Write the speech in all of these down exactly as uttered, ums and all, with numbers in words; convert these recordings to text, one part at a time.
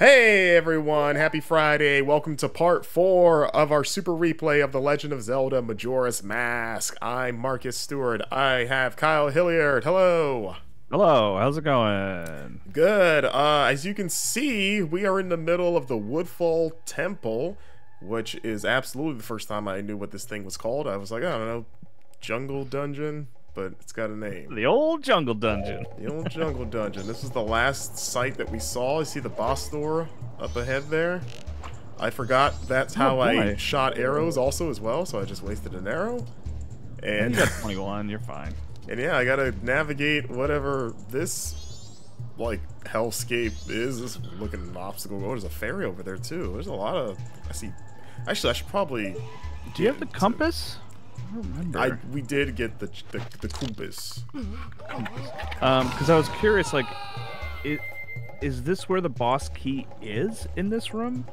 Hey everyone, happy Friday. Welcome to part four of our super replay of The Legend of Zelda Majora's Mask. I'm Marcus Stewart. I have Kyle Hilliard. Hello. Hello, how's it going? Good. Uh, as you can see, we are in the middle of the Woodfall Temple, which is absolutely the first time I knew what this thing was called. I was like, I don't know, Jungle Dungeon? But it's got a name. The old jungle dungeon. The old jungle dungeon. This is the last site that we saw. You see the boss door up ahead there? I forgot that's how oh, I shot arrows also as well, so I just wasted an arrow. And you got twenty-one, you're fine. And yeah, I gotta navigate whatever this like hellscape is. This looking obstacle. Oh, there's a ferry over there too. There's a lot of I see actually I should probably Do you have the compass? It. I don't remember. I, we did get the the, the compass. Um, because I was curious, like, is, is this where the boss key is in this room?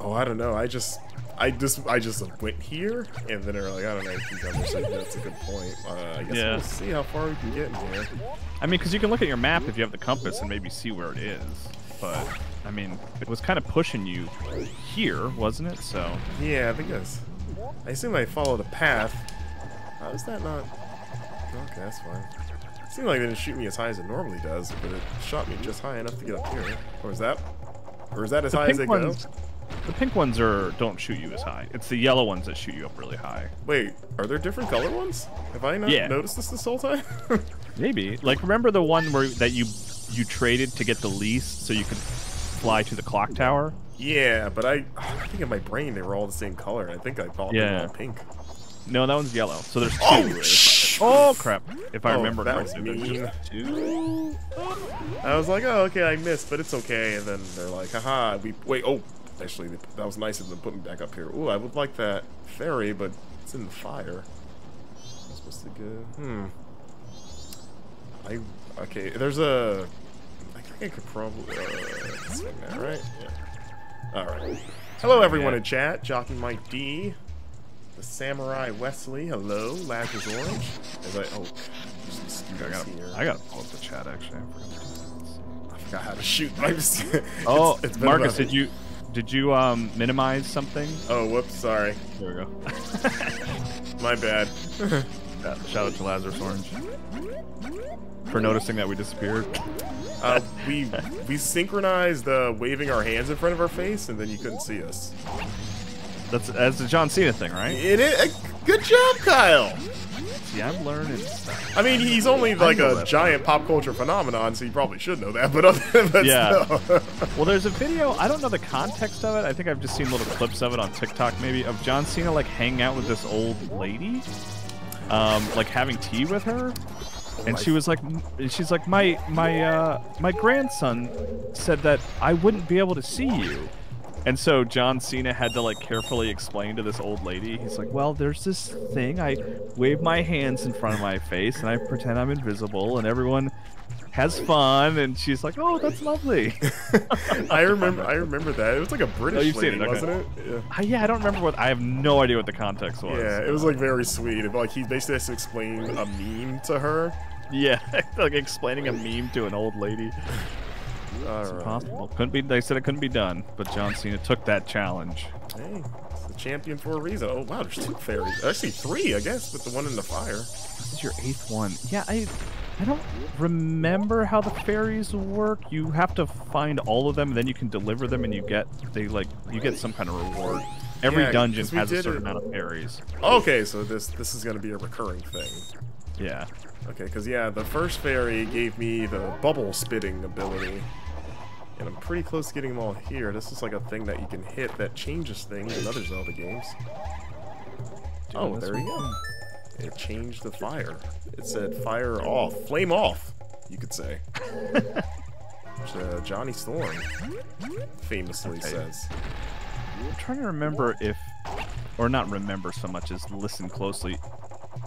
Oh, I don't know. I just, I just, I just went here, and then they're like, I don't know. If he's on this, like, that's a good point. Uh, I guess yeah. We'll see how far we can get in here. I mean, because you can look at your map if you have the compass and maybe see where it is. But I mean, it was kind of pushing you here, wasn't it? So. Yeah, I think that's. I assume I followed a path. How is that not... Okay, that's fine. It seemed like it didn't shoot me as high as it normally does, but it shot me just high enough to get up here. Or is that... Or is that as high as it goes? The pink ones are don't shoot you as high. It's the yellow ones that shoot you up really high. Wait, are there different color ones? Have I not yeah. noticed this this whole time? Maybe. Like, remember the one where that you you traded to get the least so you could fly to the clock tower? Yeah, but I, I think in my brain they were all the same color. I think I bought yeah. them all pink. No, that one's yellow. So there's two. Oh, oh crap! If I oh, remember correctly, there's just two. I was like, oh, okay, I missed, but it's okay. And then they're like, haha, we wait. Oh, actually, that was nice of them putting me back up here. Ooh, I would like that ferry, but it's in the fire. I'm supposed to go. Hmm. I okay. There's a. I think I could probably. Uh, swing that, right? Yeah. All right. Hello, everyone in chat. Jockey Mike D, the Samurai Wesley. Hello, Lazarus Orange. As I oh, I gotta, I gotta pull up the chat actually. I forgot how to shoot. Just, oh, it's, it's Marcus, did you did you um minimize something? Oh, whoops, sorry. There we go. My bad. Shout out to Lazarus Orange for noticing that we disappeared. Uh, we we synchronized uh, waving our hands in front of our face, and then you couldn't see us. That's that's the John Cena thing, right? It is. Good job, Kyle. See, I'm learning stuff. I mean, he's only like a giant pop culture phenomenon, so you probably should know that. But other than that, yeah. No. Well, there's a video. I don't know the context of it. I think I've just seen little clips of it on TikTok, maybe, of John Cena like hanging out with this old lady, um, like having tea with her. And she was like, she's like, my my uh, my grandson said that I wouldn't be able to see you, and so John Cena had to like carefully explain to this old lady. He's like, well, there's this thing. I wave my hands in front of my face and I pretend I'm invisible, and everyone has fun. And she's like, oh, that's lovely. I remember, I remember that. It was like a British oh, you've lady, seen it, okay. wasn't it? Yeah. Uh, yeah, I don't remember what. I have no idea what the context was. Yeah, it was like very sweet. Like he basically has to explain a meme to her. Yeah, like explaining a meme to an old lady. All it's right. impossible. Couldn't be. They said it couldn't be done, but John Cena took that challenge. Hey, it's the champion for a reason. Oh wow, there's two fairies. Actually, three, I guess, with the one in the fire. This is your eighth one. Yeah, I, I don't remember how the fairies work. You have to find all of them, and then you can deliver them, and you get they like you get some kind of reward. Every yeah, dungeon has a certain it. amount of fairies. Okay, so this this is gonna be a recurring thing. Yeah. Okay, because, yeah, the first fairy gave me the bubble-spitting ability. And I'm pretty close to getting them all here. This is like a thing that you can hit that changes things in other Zelda games. Oh, there we go. It changed the fire. It said fire off. Flame off, you could say. Which uh, Johnny Storm famously okay. says. I'm trying to remember if... Or not remember so much as listen closely...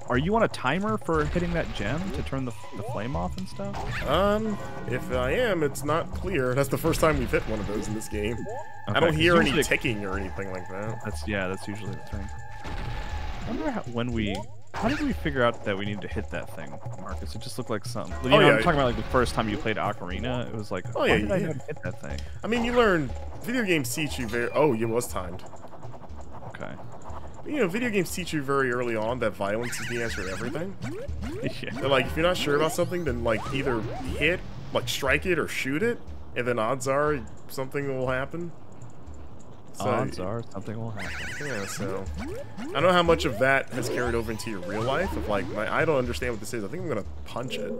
Are you on a timer for hitting that gem to turn the, the flame off and stuff? Um, if I am, it's not clear. That's the first time we've hit one of those in this game. Okay, I don't hear any ticking or anything like that. That's yeah, that's usually the thing. I wonder how, when we How did we figure out that we needed to hit that thing, Marcus? It just looked like something. You oh, know, yeah. I'm talking about like the first time you played Ocarina. It was like, oh yeah, did I hit that thing? I mean, you learn video games teach you very. Oh, it was timed. Okay. You know, video games teach you very early on that violence is the answer to everything. Yeah. They're like, if you're not sure about something, then like either hit, like strike it, or shoot it, and then odds are something will happen. So, odds are something will happen. Yeah, so I don't know how much of that has carried over into your real life. Of like, my, I don't understand what this is. I think I'm gonna punch it.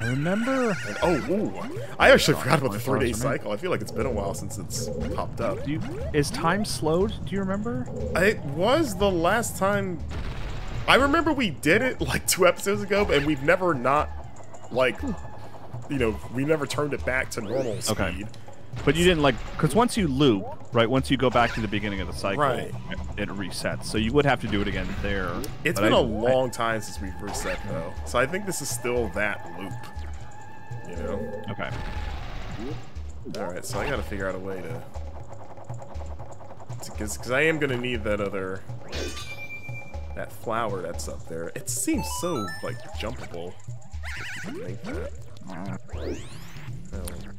I remember. And, oh, ooh, I actually forgot about the three-day cycle. I feel like it's been a while since it's popped up. Do you, is time slowed? Do you remember? It was the last time. I remember we did it like two episodes ago, and we've never not like, you know, we never turned it back to normal speed. Okay. But you didn't like, because once you loop, right, once you go back to the beginning of the cycle, right. it, it resets. So you would have to do it again there. It's been I, a long I, time since we've reset, though. So I think this is still that loop, you know? Okay. All right, so I got to figure out a way to... Because I am going to need that other... That flower that's up there. It seems so, like, jumpable. Make that.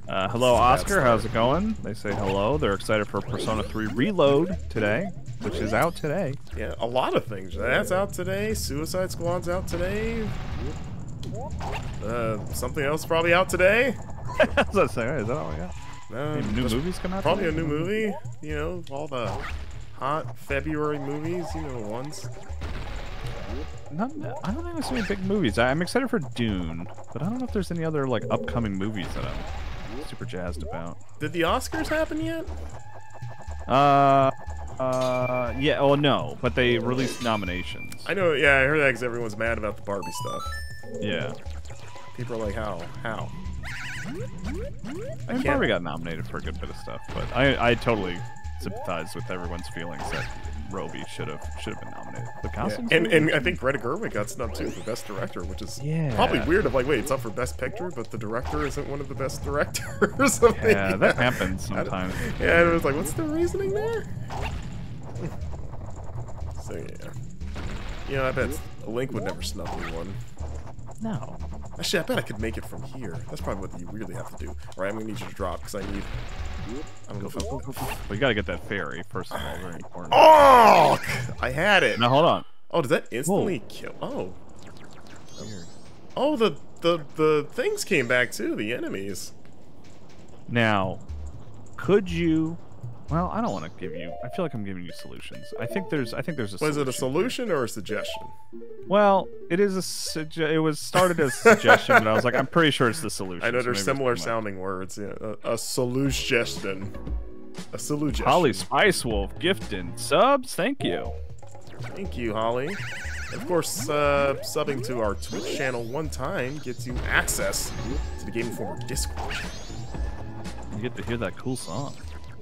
Uh, hello, Oscar. How's it going? They say hello. They're excited for Persona three Reload today, which is out today. Yeah, a lot of things. That's out today. Suicide Squad's out today. Uh, something else probably out today. I was saying, is that all we got? No, Maybe new movies come out. Probably today? A new movie. You know, all the hot February movies. You know, ones. Not, I don't think there's any big movies. I, I'm excited for Dune, but I don't know if there's any other like upcoming movies that I'm super jazzed about. Did the Oscars happen yet? Uh, uh, yeah. Oh no, but they released nominations. I know. Yeah, I heard that because everyone's mad about the Barbie stuff. Yeah. People are like, how? How? I mean, Barbie got nominated for a good bit of stuff, but I, I totally sympathize with everyone's feelings that Roby should have should have been nominated. The costumes, yeah. and and I think Greta Gerwig got snubbed too for best director, which is yeah. probably weird. Of like, wait, it's up for best picture, but the director isn't one of the best directors. Or something. Yeah, yeah, that happens sometimes. I, yeah, and it was like, what's the reasoning there? So yeah, you know, I bet Link would never snub anyone. No. Actually, I bet I could make it from here. That's probably what you really have to do. All right, I'm gonna need you to drop because I need. I'm go, go, go, go. We gotta get that fairy first of all. Very important. Oh! I had it. Now hold on. Oh, does that instantly Whoa. kill? Oh. Weird. Oh, the the the things came back too. The enemies. Now, could you? Well, I don't want to give you. I feel like I'm giving you solutions. I think there's. I think there's a. Was it a solution or a suggestion? Well, it is a. Suge it was started as a suggestion, but I was like, I'm pretty sure it's the solution. I know there's so similar sounding words. Yeah, a, a solution. A solution. Holly Spice Wolf gifting subs. Thank you. Thank you, Holly. And of course, uh, subbing to our Twitch channel one time gets you access to the Game Informer Discord. You get to hear that cool song.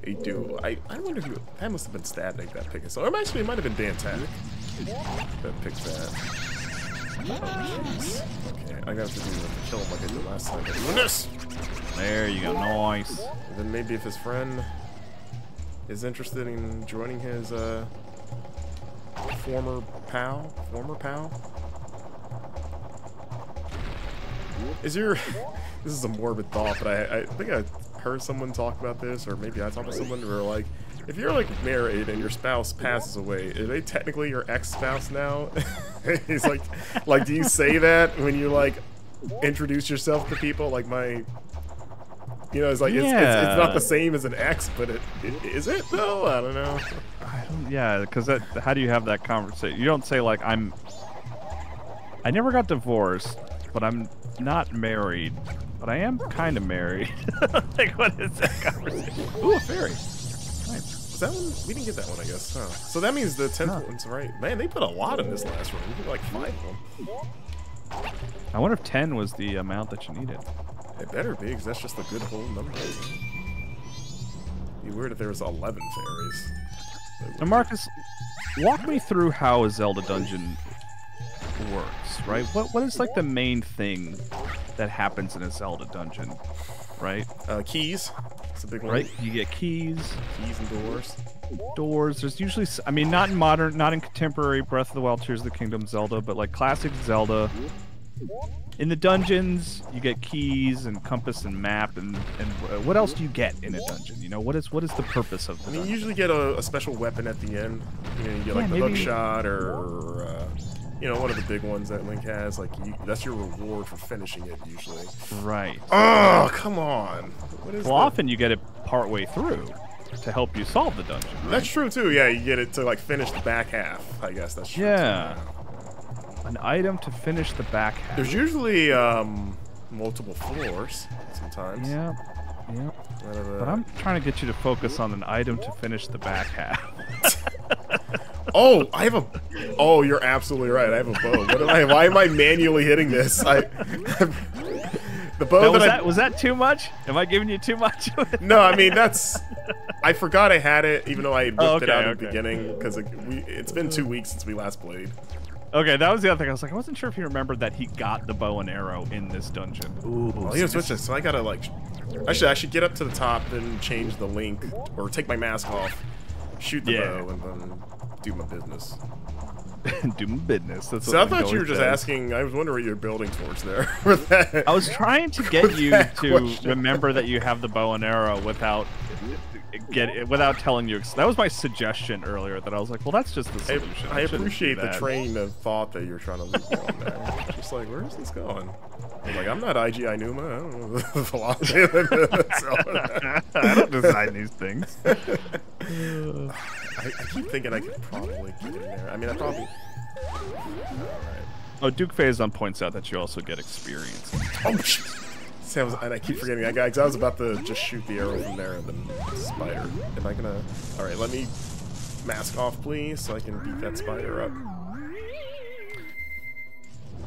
You do. I, I wonder who... That must have been Stadnik that picked it. So, or actually, it might have been Dan Tadnik that picked that. Oh, jeez. Okay, I gotta have to do like, kill him like I did last time. Goodness! There you go. Nice. And then maybe if his friend is interested in joining his uh, former pal? Former pal? Is your... This is a morbid thought, but I, I think I... heard someone talk about this, or maybe I talked to someone where like, if you're like married and your spouse passes away, are they technically your ex-spouse now? He's like, like, do you say that when you like introduce yourself to people? Like my, you know, it's like yeah. it's, it's it's not the same as an ex, but it, it is it though? I don't know. I don't, yeah, because that. How do you have that conversation? You don't say like I'm. I never got divorced, but I'm not married. But I am kind of married. Like, what is that conversation? Ooh, a fairy. Nice. Was that one? We didn't get that one, I guess. Huh. So that means the tenth huh. one's right. Man, they put a lot in this last room. We put like five of them. I wonder if ten was the amount that you needed. It better be, because that's just a good whole number. It'd be weird if there was eleven fairies. Now, Marcus, walk me through how a Zelda dungeon works, right? What What is like the main thing that happens in a Zelda dungeon, right? Uh, keys. It's a big one. Right? You get keys. Keys and doors. Doors. There's usually, I mean, not in modern, not in contemporary Breath of the Wild, Tears of the Kingdom, Zelda, but like classic Zelda. In the dungeons, you get keys and compass and map, and and what else do you get in a dungeon? You know, what is what is the purpose of? The I mean, you usually get a, a special weapon at the end. You know, you get yeah, like the hookshot or uh, you know, one of the big ones that Link has. Like you, that's your reward for finishing it usually. Right. Oh, come on. What is well, the... often you get it partway through to help you solve the dungeon. Right? That's true too. Yeah, you get it to like finish the back half. I guess that's true. Yeah. Too. An item to finish the back half. There's usually um, multiple floors sometimes. Yeah, yeah. But I'm trying to get you to focus on an item to finish the back half. Oh, I have a. Oh, you're absolutely right. I have a bow. What am I, why am I manually hitting this? I. The bow now, that was I, that was that too much? Am I giving you too much? No, I mean that's. I forgot I had it, even though I whipped oh, okay, it out at okay. the beginning because it, it's been two weeks since we last played. Okay, that was the other thing. I was like, I wasn't sure if he remembered that he got the bow and arrow in this dungeon. Ooh, well, he was switching, so I gotta like, actually, I should get up to the top and change the Link, or take my mask off, shoot the yeah. bow, and then do my business. Do my business. That's so what I thought you were just says. asking. I was wondering what you're building towards there. With that, I was trying to get you to question. remember that you have the bow and arrow without. Get it without telling you. That was my suggestion earlier. That I was like, well, that's just the solution. I, I appreciate the train of thought that you're trying to leave me on there. Just like, where is this going? I'm like, I'm not I G I Numa. I don't know the philosophy of it. I don't design these things. I, I keep thinking I could probably get in there. I mean, I probably. Right. Oh, Duke Faison points out that you also get experience. Oh shit. I was, and I keep forgetting that guy because I was about to just shoot the arrow from there and then the spider. Am I gonna? All right, let me mask off, please, so I can beat that spider up.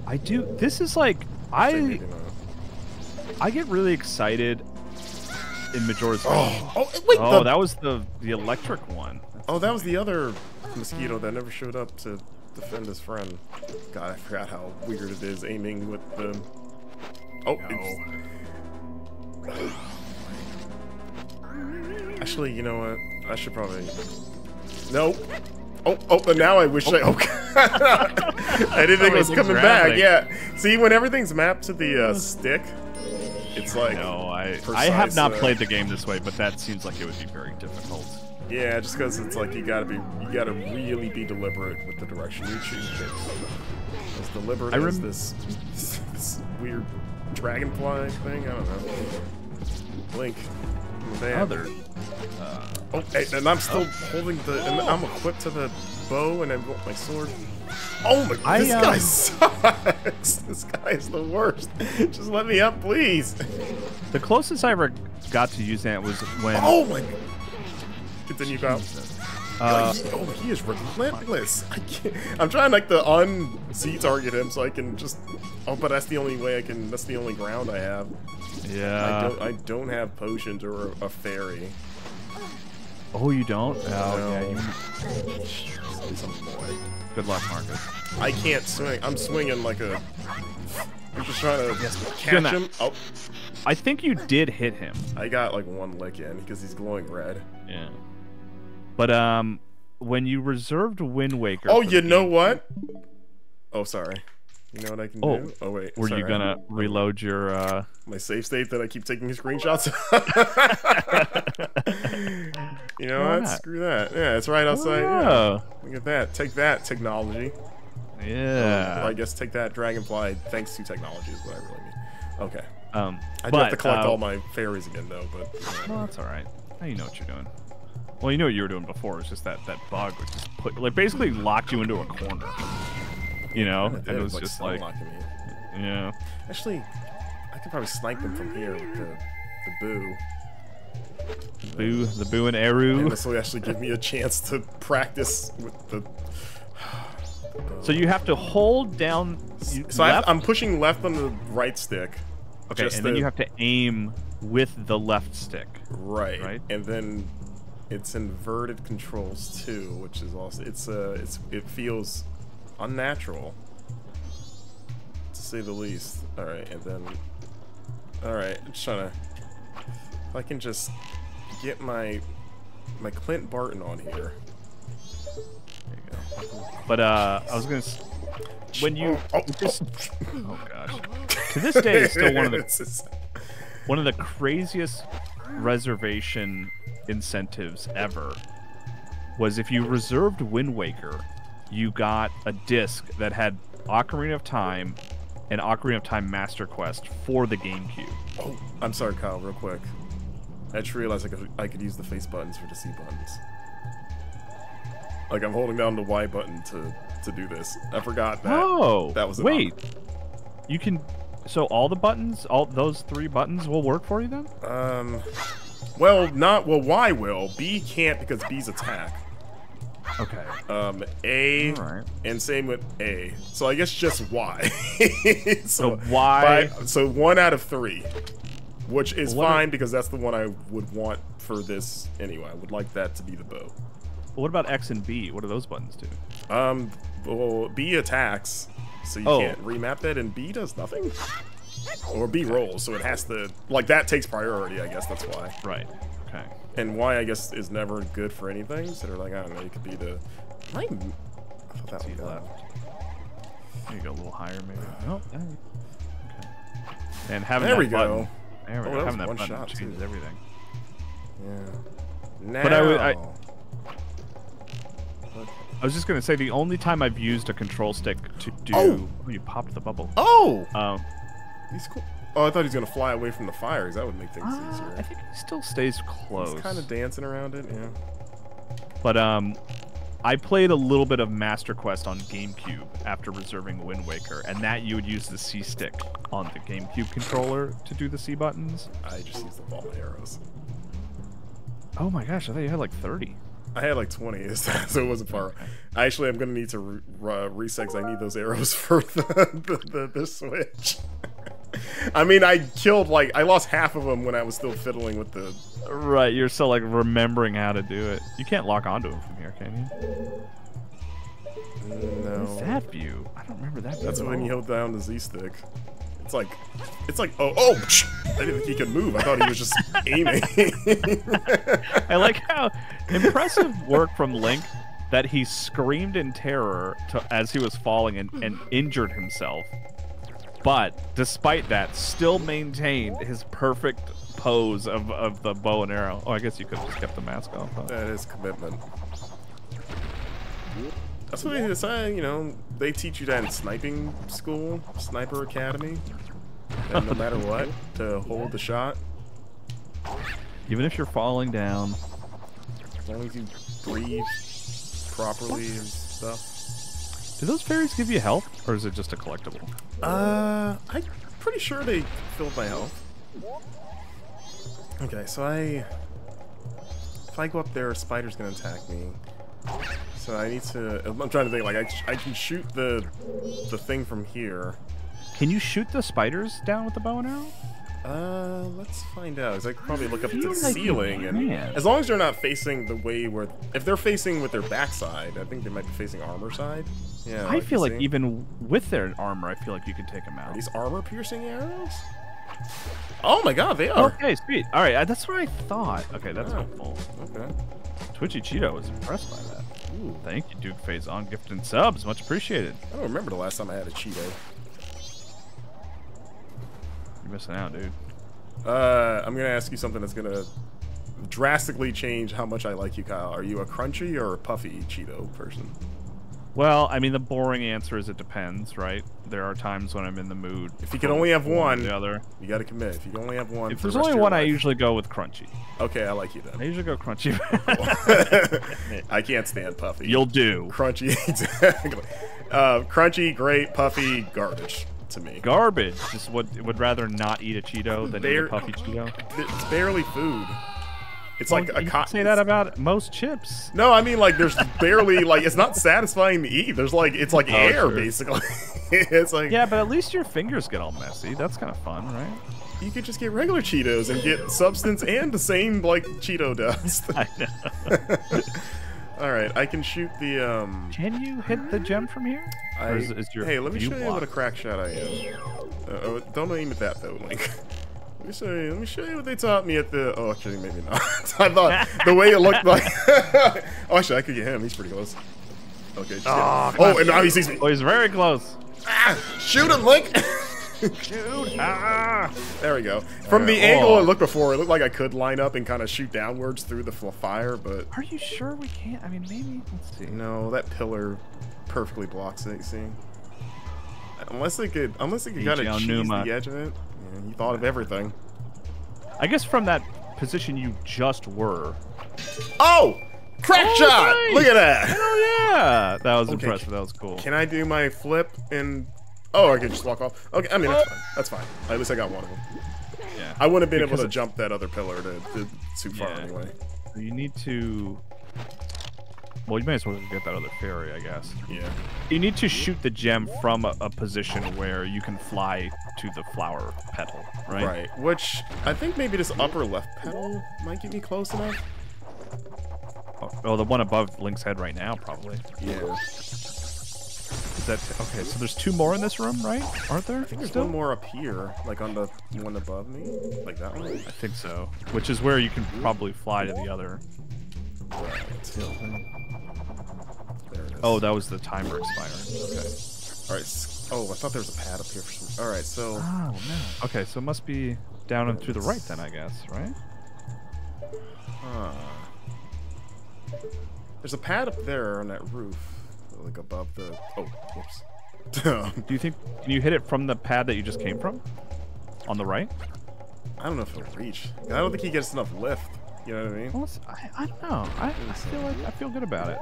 I do. This is like I. I get really excited in Majora's Mask. Oh, oh, wait, oh the, that was the the electric one. That's oh, that was the other mosquito that never showed up to defend his friend. God, I forgot how weird it is aiming with the. Oh, no. Actually, you know what? I should probably. No. Oh, oh, but now I wish oh. I. Oh. I didn't think it was coming back. Yeah. See, when everything's mapped to the uh, stick, it's like. No, I. I have not uh, played the game this way, but that seems like it would be very difficult. Yeah, just because it's like you gotta be, you gotta really be deliberate with the direction you choose. As deliberate as this, this weird. Dragonfly thing? I don't know. Link. Other. Uh, oh, hey, and I'm still oh. holding the. And I'm equipped to the bow and I've got my sword. Oh my god. This um, guy sucks. This guy is the worst. Just let me up, please. The closest I ever got to using it was when. Oh my. Continue, Kyle. Uh, oh, he is relentless. I can't, I'm trying like to un-Z target him so I can just. Oh, but that's the only way I can. That's the only ground I have. Yeah. I don't. I don't have potions or a fairy. Oh, you don't? Oh, no. Yeah. You... Boy. Good luck, Marcus. I can't swing. I'm swinging like a. I'm just trying to yes, catch him. Oh. I think you did hit him. I got like one lick in because he's glowing red. Yeah. But um, when you reserved Wind Waker. Oh, you know game, what? Oh, sorry. You know what I can oh. do? Oh wait. Were sorry. you gonna reload your uh? My save state that I keep taking screenshots. You know what? what? Screw that. Yeah, it's right outside. Yeah. Look at that. Take that technology. Yeah. Um, I guess take that dragonfly. Thanks to technology is what I really mean. Okay. Um, I do but, have to collect uh, all my fairies again though, but. You know. Well, that's all right. Now you know what you're doing. Well, you know what you were doing before. It's just that that bug would just put, like, basically locked you into a corner. You know, and it was like just like, yeah. Actually, I could probably snipe them from here with the the boo. The boo, the boo and arrow. And this will actually give me a chance to practice with the. So you have to hold down. You, so I, I'm pushing left on the right stick. Okay, just and the, then you have to aim with the left stick. Right. Right. And then. It's inverted controls too, which is also it's uh it's it feels unnatural to say the least. All right, and then all right, I'm trying to. If I can just get my my Clint Barton on here. There you go. But uh, I was gonna. When you oh, oh, just, oh gosh, to this day, it's still one of the one of the craziest reservation incentives ever. Was if you reserved Wind Waker, you got a disc that had Ocarina of Time and Ocarina of Time Master Quest for the GameCube. Oh, I'm sorry, Kyle. Real quick, I just realized I could I could use the face buttons for the C buttons. Like I'm holding down the Y button to to do this. I forgot that. Oh, that was an wait. Option. You can. So all the buttons, all those three buttons, will work for you then? Um. Well, not well. Y will. B can't because B's attack. Okay. Um, A, right. And same with A. So I guess just Y. so, so Y. By, so one out of three, which is what fine are, because that's the one I would want for this anyway. I would like that to be the bow. Well, what about X and B? What do those buttons do? Um, well, B attacks, so you oh. can't remap that, and B does nothing. Or B rolls, so it has to, like that takes priority, I guess, that's why. Right, okay. And Y, I guess, is never good for anything, so they're like, I don't know, it could be the... I thought that was left. There you go, a little higher, maybe. Oh, okay. And having there that we button, go. There we oh, go, that having that button shot, changes too. Everything. Yeah. Now... But I, I, I was just gonna say, the only time I've used a control stick to do... Oh! Oh you popped the bubble. Oh! Um, He's cool. Oh, I thought he was gonna fly away from the fire. That would make things uh, easier. I think he still stays close. He's kind of dancing around it, yeah. But um, I played a little bit of Master Quest on GameCube after reserving Wind Waker, and that you would use the C stick on the GameCube controller to do the C buttons. I just used the ball and arrows. Oh my gosh! I thought you had like thirty. I had like twenty, so it wasn't far. Actually, I'm gonna need to re uh, reset because I need those arrows for the the, the, the Switch. I mean, I killed, like, I lost half of them when I was still fiddling with the... Right, you're still, like, remembering how to do it. You can't lock onto them from here, can you? No. What's that view? I don't remember that view. That's when you hold down the Z-stick. It's like, it's like, oh, oh! I didn't think he could move. I thought he was just aiming. I like how impressive work from Link that he screamed in terror to, as he was falling and, and injured himself. But despite that, still maintained his perfect pose of, of the bow and arrow. Oh, I guess you could have just kept the mask off. Huh? That is commitment. That's what they decide, you know, they teach you that in sniping school, Sniper Academy. And no matter what, to hold the shot. Even if you're falling down. As long as you breathe properly and stuff. Do those fairies give you health, or is it just a collectible? Uh, I'm pretty sure they filled my health. Okay, so I... If I go up there, a spider's gonna attack me. So I need to... I'm trying to think, like, I, I can shoot the the thing from here. Can you shoot the spiders down with the bow and arrow? Uh, let's find out. Cause I could probably look up at the like ceiling, and as long as they're not facing the way where, if they're facing with their backside, I think they might be facing armor side. Yeah. I like feel like see. even with their armor, I feel like you can take them out. Are these armor-piercing arrows? Oh my God, they are. Okay, sweet. All right, that's what I thought. Okay, that's yeah. helpful. Okay. Twitchy Cheeto was impressed by that. Ooh. Thank you, Duke Phase on gift and subs, much appreciated. I don't remember the last time I had a Cheeto. You're missing out, dude. Uh, I'm gonna ask you something that's gonna drastically change how much I like you, Kyle. Are you a crunchy or a puffy Cheeto person? Well, I mean, the boring answer is it depends, right? There are times when I'm in the mood. If you can only have one, the other, you gotta commit. If you can only have one, if there's only one, I usually go with crunchy. Okay, I like you then. I usually go crunchy. I can't stand puffy. You'll do. Crunchy, exactly. Uh, crunchy, great, puffy, garbage. To me. Garbage. Just would would rather not eat a Cheeto than Bare eat a puffy Cheeto. It's barely food. It's well, like a. You can say that about most chips. No, I mean like there's barely like it's not satisfying to eat. There's like it's like oh, air sure. basically. It's like yeah, but at least your fingers get all messy. That's kind of fun, right? You could just get regular Cheetos and get substance and the same like Cheeto dust. I know. All right, I can shoot the. Um... Can you hit the gem from here? I... Is, is your... Hey, let me show you what a crack shot I am. Uh, don't aim at that though, Link. Let me show you. Let me show you what they taught me at the. Oh, actually, maybe not. I thought the way it looked like. Oh, actually, I could get him. He's pretty close. Okay. Just oh, oh, and now he sees me. Oh, he's very close. Ah, shoot him, Link. Shoot. Ah. There we go. From right. the angle oh. it looked before, it looked like I could line up and kind of shoot downwards through the fire, but. Are you sure we can't? I mean, maybe. Let's see. No, that pillar perfectly blocks it. See. Unless they could, unless they could kind of cheese the edge of it. Yeah, you thought of everything. I guess from that position you just were. Oh! Crack oh, shot! Nice. Look at that! Hell yeah! That was okay. impressive. That was cool. Can I do my flip and... Oh, I can just walk off. Okay, I mean, that's fine. That's fine. At least I got one of them. Yeah. I wouldn't have been because able to jump that other pillar to, to too far yeah. anyway. You need to... Well, you may as well get that other fairy, I guess. Yeah. You need to shoot the gem from a, a position where you can fly to the flower petal, right? Right. Which I think maybe this upper left petal might get me close enough. Oh, oh the one above Link's head right now, probably. Yeah. Is that okay? So there's two more in this room, right? Aren't there? I think there's still? one more up here, like on the one above me, like that one. I think so. Which is where you can probably fly to the other. Right. There it is. Oh, that was the timer expiring. Okay. All right. Oh, I thought there was a pad up here for some. All right, so. Oh no. Okay, so it must be down and to the right then, I guess, right? Huh. There's a pad up there on that roof, like above the. Oh, whoops. Do you think can you hit it from the pad that you just came from? On the right? I don't know if it'll reach. I don't think he gets enough lift. You know what I mean? Well, I, I don't know. I, I feel like I feel good about it.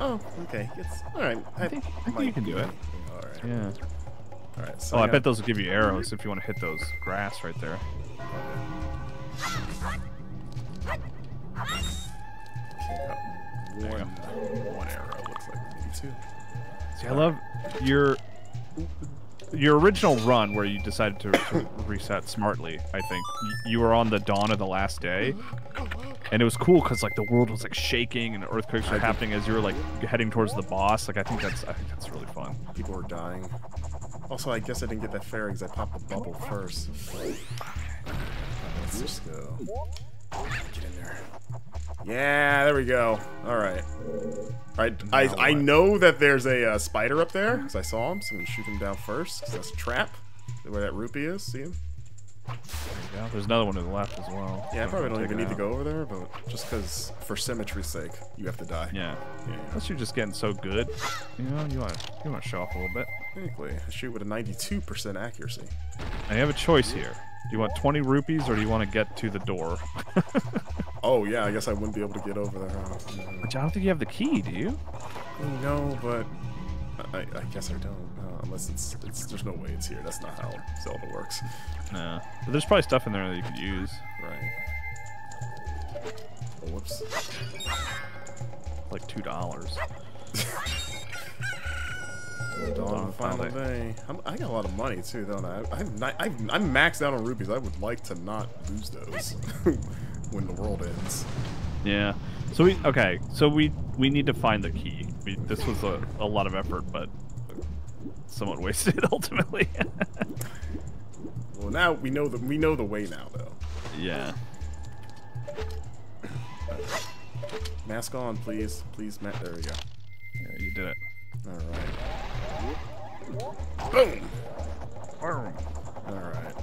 Oh, okay. It's all right. I, I think I think you can do it. All right. Yeah. All right. So oh, I, I bet those will give you arrows if you want to hit those grass right there. Okay. One, there one arrow looks like maybe two. See, I love your your original run where you decided to, to reset smartly. I think you were on the dawn of the last day, and it was cool because like the world was like shaking and earthquakes were happening as you were like heading towards the boss. Like I think that's I think that's really fun. People were dying. Also, I guess I didn't get that fairy because I popped the bubble first. Let's just go. Get in there. Yeah, there we go. All right. All right. I I know that there's a uh, spider up there because I saw him, so I'm gonna shoot him down first. Cause that's a trap. Where that rupee is. See him? There you go. There's another one to the left as well. Yeah, I probably don't even need to go over there, but just because for symmetry's sake, you have to die. Yeah. Yeah. Unless you're just getting so good, you know, you want to you want to show off a little bit. Technically, I shoot with a ninety-two percent accuracy. I have a choice here. Do you want twenty rupees or do you want to get to the door? Oh, yeah, I guess I wouldn't be able to get over there. Which I don't think you have the key, do you? No, but I, I guess I don't. Uh, unless it's, it's, there's no way it's here. That's not how Zelda works. Nah. But there's probably stuff in there that you could use. Right. Oh, whoops. Like two dollars. Dawn final day. I'm, I got a lot of money too, don't I? I'm, not, I'm, I'm maxed out on rupees. I would like to not lose those when the world ends. Yeah. So we okay. So we we need to find the key. We, this was a, a lot of effort, but somewhat wasted ultimately. Well, now we know the we know the way now though. Yeah. Right. Mask on, please, please. Ma there we go. Yeah, you did it. All right. Boom. All right.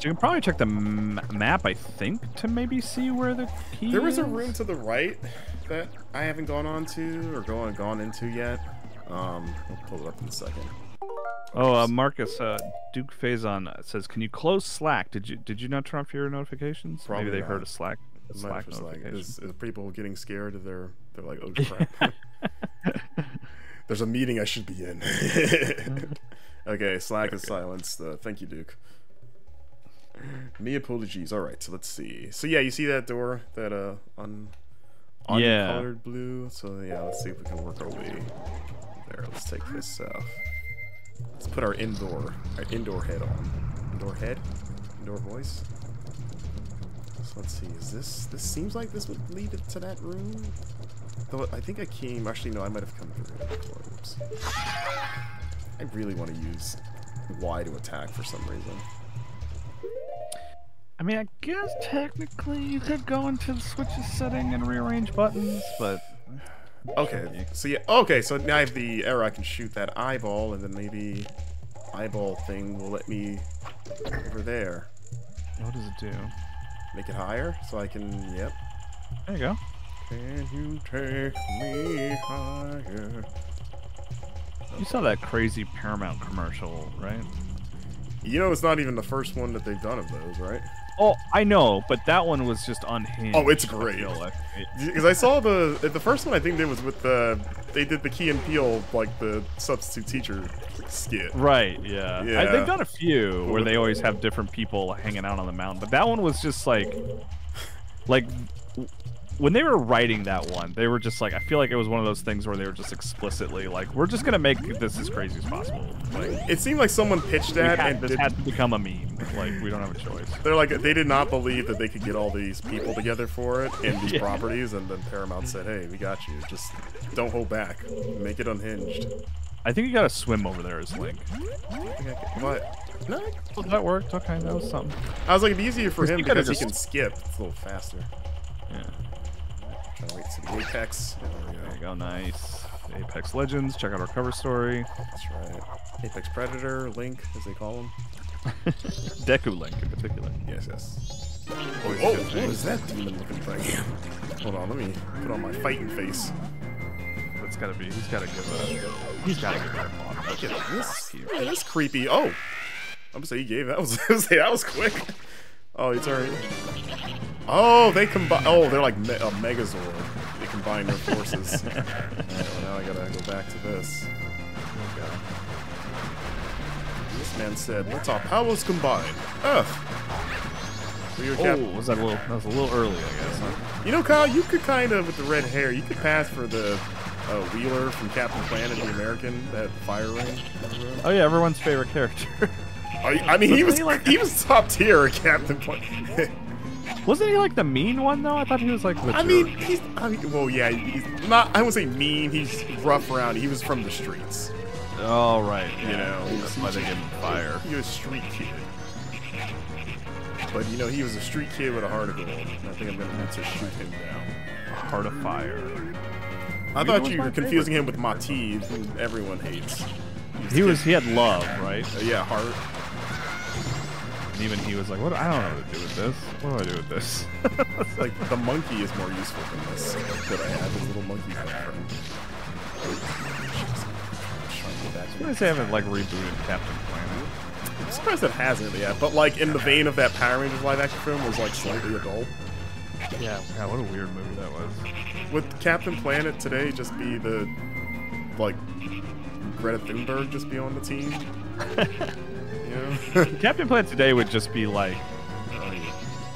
So you can probably check the m map, I think, to maybe see where the key. There was a room to the right that I haven't gone on to or gone gone into yet. Um, I'll pull it up in a second. Oh, uh, Marcus, uh, Duke Faison says, "Can you close Slack? Did you did you not turn off your notifications? Probably maybe they not. heard a Slack a Slack notification. Is, is people getting scared? Of their they're like, oh crap." There's a meeting I should be in. Okay, Slack is silenced. Uh, thank you, Duke. Me apologies. All right, so let's see. So yeah, you see that door, that uh, un, un yeah. colored blue. So yeah, let's see if we can work our way there. Let's take this south. Let's put our indoor, our indoor head on. Indoor head, indoor voice. So let's see. Is this? This seems like this would lead to that room. Though I think I came. Actually, no, I might have come through. Oops. I really want to use Y to attack for some reason. I mean, I guess technically you could go into the Switch's setting and rearrange buttons, but... Okay, so yeah, okay, so now I have the arrow, I can shoot that eyeball, and then maybe eyeball thing will let me over there. What does it do? Make it higher, so I can, yep. There you go. Can you take me higher? You saw that crazy Paramount commercial, right? You know, it's not even the first one that they've done of those, right? Oh, I know, but that one was just unhinged. Oh, it's great. Because I saw the the first one I think they was with the they did the Key and Peele like the substitute teacher skit. Right. Yeah. yeah. I, they've done a few where they always have different people hanging out on the mountain, but that one was just like, like when they were writing that one, they were just like, I feel like it was one of those things where they were just explicitly like, we're just gonna make this as crazy as possible. Like, it seemed like someone pitched that had, and this did... had to become a meme. Like, we don't have a choice. They're like, they did not believe that they could get all these people together for it and these yeah. properties, and then Paramount said, hey, we got you. Just don't hold back. Make it unhinged. I think you gotta swim over there as Link. What? No, well, that worked. Okay, that was something. I was like, it'd be easier for him because just... he can skip. It's a little faster. Yeah. Trying to wait to the Apex. There we go. There you go, nice. Apex Legends, check out our cover story. That's right. Apex Predator, Link, as they call him. Deku Link in particular. Yes, yes. Oh, whoa, what is that demon looking thing? Hold on, let me put on my fighting face. That's gotta be, he's gotta give a... He's gotta give a bomb. Look at this. Yeah, that's creepy. Oh! I'm gonna say he gave that was, that was quick. Oh, it's alright. Oh, they combine. Oh, they're like me a Megazord. They combine their forces. All right, well, now I gotta go back to this. Okay. This man said, "Let's our powers combine." Ugh. Oh, was that a little? That was a little early, I guess. Huh? You know, Kyle, you could kind of, with the red hair, you could pass for the uh, Wheeler from Captain Planet, the American, that fire ring. Oh yeah, everyone's favorite character. I mean, he was like he was top tier, Captain Planet. Wasn't he like the mean one though? I thought he was like. Mature. I mean, he's. I mean, well, yeah, he's not. I wouldn't say mean. He's rough around. He was from the streets. All oh, right. You yeah. know, that's why they gave him fire. He was a street kid. But you know, he was a street kid with a heart of gold. And I think I'm gonna have to shoot him down. Heart of fire. I Maybe thought you were confusing favorite. him with Mati, who everyone hates. He, he was. He had love, right? Uh, yeah, heart. And even he was like, "What? I don't know what to do with this. What do I do with this?" Like the monkey is more useful than this. That I have this little monkey friend. I'm surprised they haven't like rebooted Captain Planet. I'm surprised it hasn't yet. But like in the vein of that Power Rangers live-action film was like slightly adult. Yeah. God, what a weird movie that was. Would Captain Planet today just be the like Greta Thunberg just be on the team? Captain Planet today would just be like,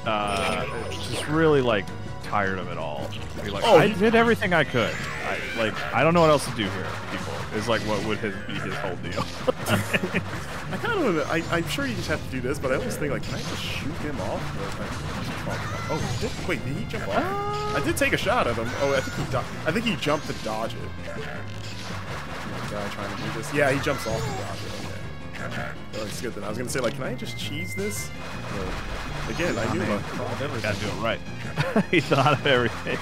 uh, just really like tired of it all. Be like, oh, I did everything I could. I, like, I don't know what else to do here. People is like, what would his, be his whole deal? I kind of, I, I'm sure you just have to do this, but I always think like, can I just shoot him off? Or I, oh, did, wait, did he jump off? Uh, I did take a shot at him. Oh, I think he, I think he jumped to dodge it. Guy trying to do this. Yeah, he jumps off and dodges. Oh, it's good then. I was gonna say like, can I just cheese this? But again, I knew I thought of everything. Gotta do it right. He thought of everything.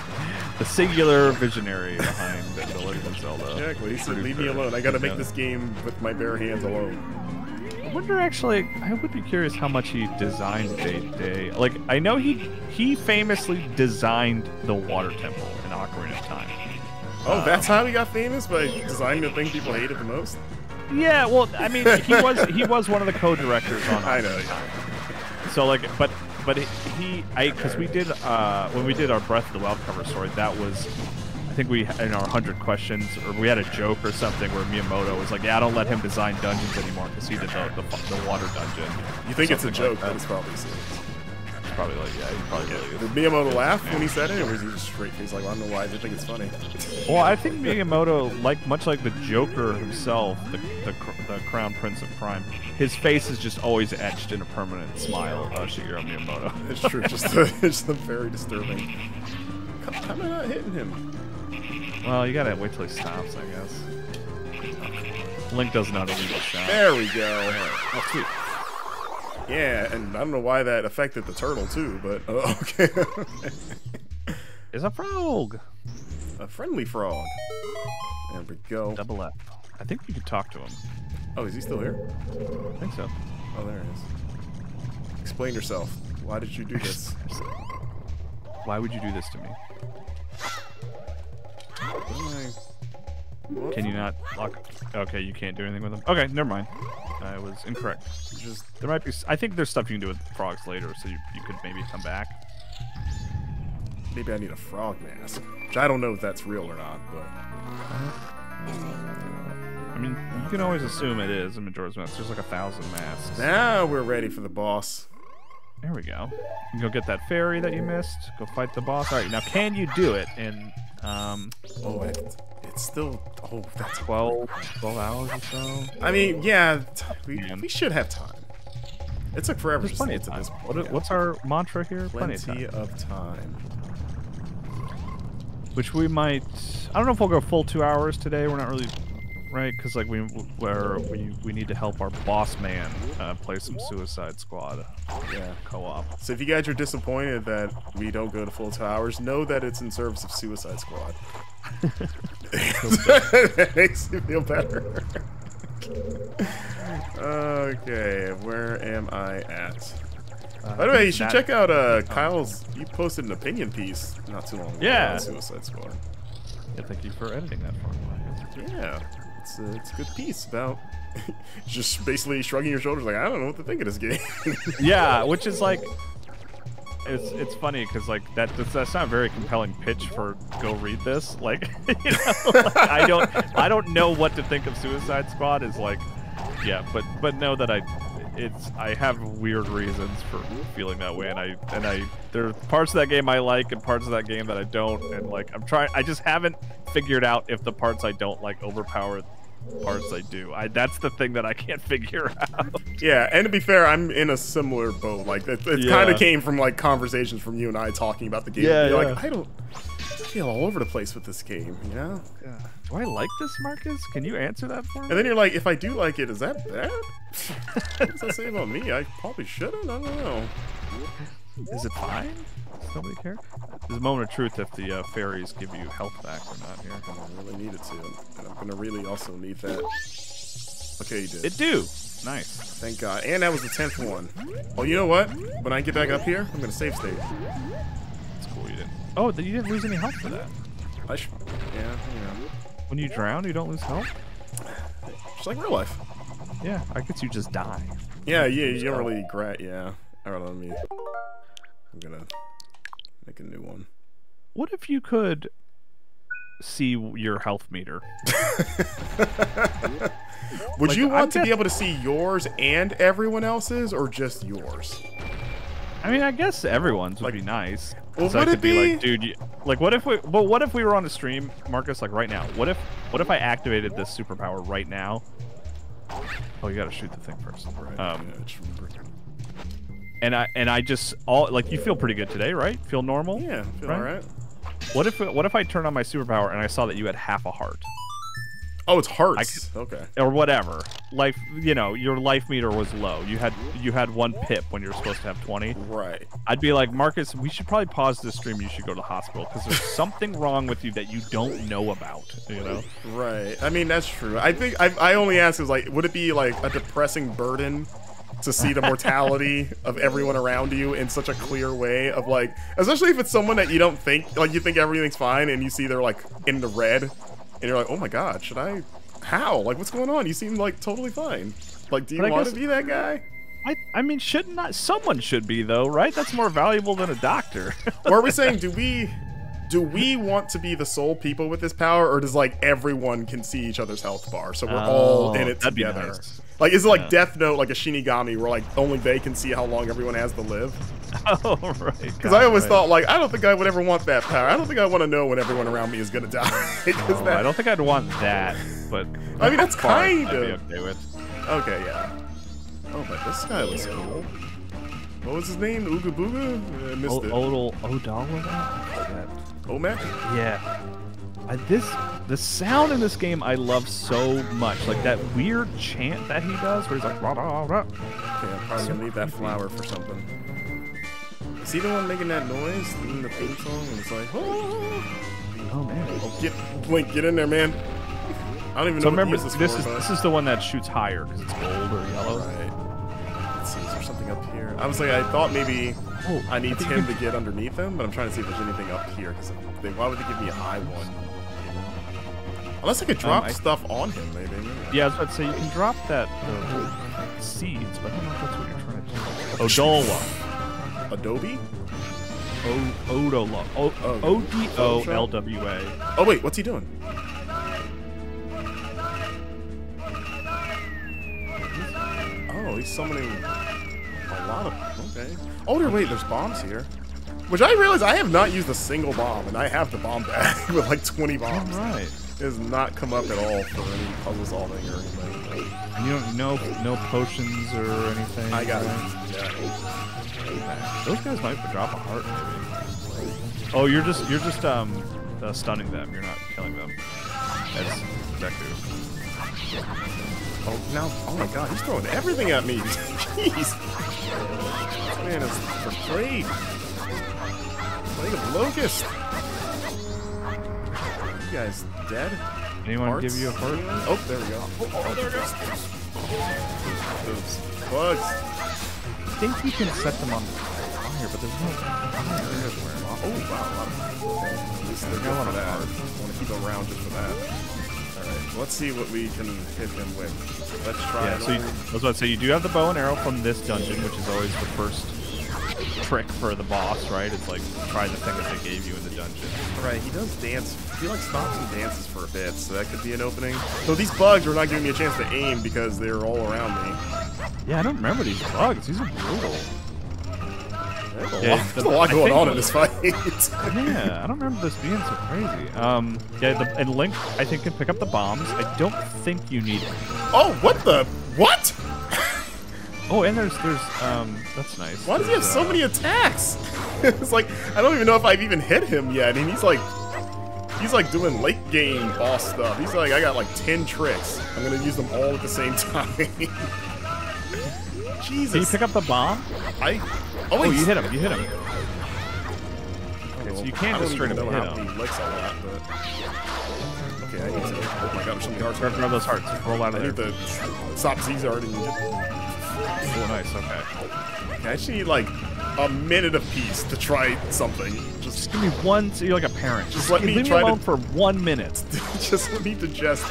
The singular visionary behind the Legend of Zelda. Exactly. He said, "Leave me alone. I gotta make this game with my bare hands alone." I wonder actually. I would be curious how much he designed Day to Day. Like, I know he he famously designed the Water Temple in Ocarina of Time. Oh, um, that's how he got famous by designing the thing people hated the most. Yeah, well, I mean, he was he was one of the co-directors on. I know. So like, but but he, I because we did uh, when we did our Breath of the Wild cover story, that was, I think we in our hundred questions or we had a joke or something where Miyamoto was like, yeah, I don't let him design dungeons anymore because he did the, the the water dungeon. You think it's a joke? Like that. But it's probably serious. It's probably like yeah, he probably yeah. Really did Miyamoto laugh yeah. when he said it, or was he just straight? He's like, well, I don't know why I just think it's funny. Well, I think Miyamoto, like much like the Joker himself, the, the the Crown Prince of Crime, his face is just always etched in a permanent smile of Shigeru Miyamoto. It's true, just the, it's the very disturbing. How am I not hitting him? Well, you gotta wait till he stops, I guess. Link does not illegal shot. There we go. Let's see. Yeah, and I don't know why that affected the turtle too, but uh, okay. It's a frog. A friendly frog. There we go. Double up. I think we could talk to him. Oh, is he still here? I think so. Oh, there he is. Explain yourself. Why did you do this? Why would you do this to me? What? Can you not lock? Okay, you can't do anything with them. Okay, never mind. I was incorrect. Just there might be. I think there's stuff you can do with frogs later, so you you could maybe come back. Maybe I need a frog mask, which I don't know if that's real or not, but. I mean, you can always assume it is in Majora's Mask. There's like a thousand masks. Now we're ready for the boss. There we go. You can go get that fairy that you missed. Go fight the boss. All right, now can you do it in? Um, oh, it, it's still. Oh, that's twelve, twelve hours or so. I mean, yeah, we, we should have time. It took forever There's to plenty of time. This what, yeah. What's our mantra here? Plenty, plenty of, time. of time. Which we might. I don't know if we'll go full two hours today. We're not really right because like we where we we need to help our boss man uh, play some Suicide Squad. Yeah, co-op. So if you guys are disappointed that we don't go to full two hours, know that it's in service of Suicide Squad. That makes you feel better. Okay, where am I at? Uh, By the way, you should check out uh, Kyle's. You posted an opinion piece not too long ago. Yeah. On Suicide Squad. Yeah, thank you for editing that for me. Yeah, it's a, it's a good piece about. Just basically shrugging your shoulders, like I don't know what to think of this game. Yeah, which is like, it's it's funny because like that that's, that's not a very compelling pitch for go read this. Like, you know, like I don't I don't know what to think of Suicide Squad is like, yeah, but but know that I it's I have weird reasons for feeling that way, and I and I there are parts of that game I like and parts of that game that I don't, and like I'm trying I just haven't figured out if the parts I don't like overpower parts I do. I that's the thing that I can't figure out. Yeah, and to be fair, I'm in a similar boat. Like it, it yeah. kind of came from like conversations from you and I talking about the game. Yeah, you're yeah. like I don't I feel all over the place with this game, you know? Yeah. Do I like this, Marcus? Can you answer that for me? And then you're like, if I do like it, is that bad? What does that say about me? I probably shouldn't. I don't know. Is it fine? Does nobody care? There's a moment of truth if the uh, fairies give you health back or not here. I really need it to. And I'm going to really also need that. Okay, you did. It do. Nice. Thank God. And that was the tenth one. Oh, you know what? When I get back up here, I'm going to save state. That's cool you didn't. Oh, you didn't lose any health for that. I should. Yeah, yeah. When you drown, you don't lose health? Just like real life. Yeah, I guess you just die. Yeah, yeah, you don't really regret, yeah. All right, let me... I'm gonna make a new one. What if you could see your health meter? Would like, you want I'm to be able to see yours and everyone else's, or just yours? I mean, I guess everyone's like, would be nice. Well, would I it be, be like, dude? You, like, what if we? Well, what if we were on a stream, Marcus? Like right now. What if? What if I activated this superpower right now? Oh, you gotta shoot the thing first. Right. Um, yeah, And I and I just all like you feel pretty good today, right? Feel normal? Yeah, feel right? all right. What if what if I turn on my superpower and I saw that you had half a heart? Oh, it's hearts. Could, okay. Or whatever. Life, you know, your life meter was low. You had you had one pip when you're supposed to have twenty. Right. I'd be like, Marcus, we should probably pause this stream. You should go to the hospital because there's something wrong with you that you don't know about. You know. Right. I mean, that's true. I think I I only asked is like, would it be like a depressing burden? To see the mortality of everyone around you in such a clear way of like, especially if it's someone that you don't think, like you think everything's fine and you see they're like in the red and you're like, oh my God, should I, how? Like what's going on? You seem like totally fine. Like, do you want to be that guy? I, I mean, shouldn't I, someone should be though, right? That's more valuable than a doctor. Or are we saying, do we, do we want to be the sole people with this power or does like everyone can see each other's health bar? So we're oh, all in it together. Like, is it like yeah. Death Note, like a Shinigami, where like only they can see how long everyone has to live? Oh, right. Because I always right. thought, like, I don't think I would ever want that power. I don't think I want to know when everyone around me is going to die. Oh, that... I don't think I'd want that, but... I mean, that's kind of... I'd be okay with. Okay, yeah. Oh, but this guy was cool. What was his name? Ooga Booga? I missed it. Odolwa? Omac? Yeah. I, this the sound in this game I love so much. Like that weird chant that he does where he's like rah, rah, rah. Okay, I'm probably gonna leave that flower for something. Is he the one making that noise in the theme song? And it's like, oh, oh man. Oh, get, Link, get in there, man. I don't even so know remember, what this, this is. So remember, this is the one that shoots higher because it's gold or yellow. Right. Let's see, is there something up here? I was like, I thought maybe oh, I need I him to get underneath him, but I'm trying to see if there's anything up here. Because why would they give me a high one? Unless I could drop um, I, stuff on him, maybe. Yeah, I was about to say, you can drop that uh, seeds, but I don't know if that's what you're trying to do. Odolwa. Adobe? O Odolwa. O, o D O L W A. Oh wait, what's he doing? Oh, he's summoning a lot of. Okay. Oh there, wait, there's bombs here. Which I realize I have not used a single bomb, and I have the bomb bag with like twenty bombs. All right. It has not come up at all for any puzzle solving or anything. And you don't no no potions or anything. I got it. Yeah. Those guys might drop a heart, maybe. Oh, you're just you're just um uh, stunning them. You're not killing them. That's Deku. Oh now! Oh my God! He's throwing everything at me. Jeez! Man, it's great. Plague of locust. You guys dead? Anyone Hearts? Give you a heart? Oh, there we go. Oh, oh there it goes. Those bugs. I think we can set them on fire, but there's no fire everywhere. Oh, wow. At least they're going for that. I want to keep them around just for that. Alright, let's see what we can hit them with. Let's try yeah, so you, I was about to say, you do have the bow and arrow from this dungeon, which is always the first trick for the boss, right? It's like, try the thing that they gave you in the dungeon. Alright, he does dance. He like stops and dances for a bit, so that could be an opening. So these bugs were not giving me a chance to aim because they're all around me. Yeah, I don't remember these bugs. These are brutal. There's a yeah, lot, there's a lot going on in this fight. Yeah, I don't remember this being so crazy. Um, yeah, the, and Link, I think, can pick up the bombs. I don't think you need it. Oh, what the? What? Oh, and there's, there's, um, that's nice. Why does he have uh, so many attacks? It's like, I don't even know if I've even hit him yet. And he's like, he's like doing late game boss stuff. He's like, I got like ten tricks. I'm going to use them all at the same time. Jesus. Can you pick up the bomb? I. Oh, oh you hit him. You hit him. Okay, so you can't just straight up hit him. He licks a lot, but... Okay, I need to. Oh my God, there's so many hearts. Grab right those hearts. Roll out of I there. The... Stop Z-Zard and... Oh, nice. Okay. I actually need like a minute apiece to try something. Just, just give me one. So you're like a parent. Just, just let me leave try me alone to... for one minute. Just let me digest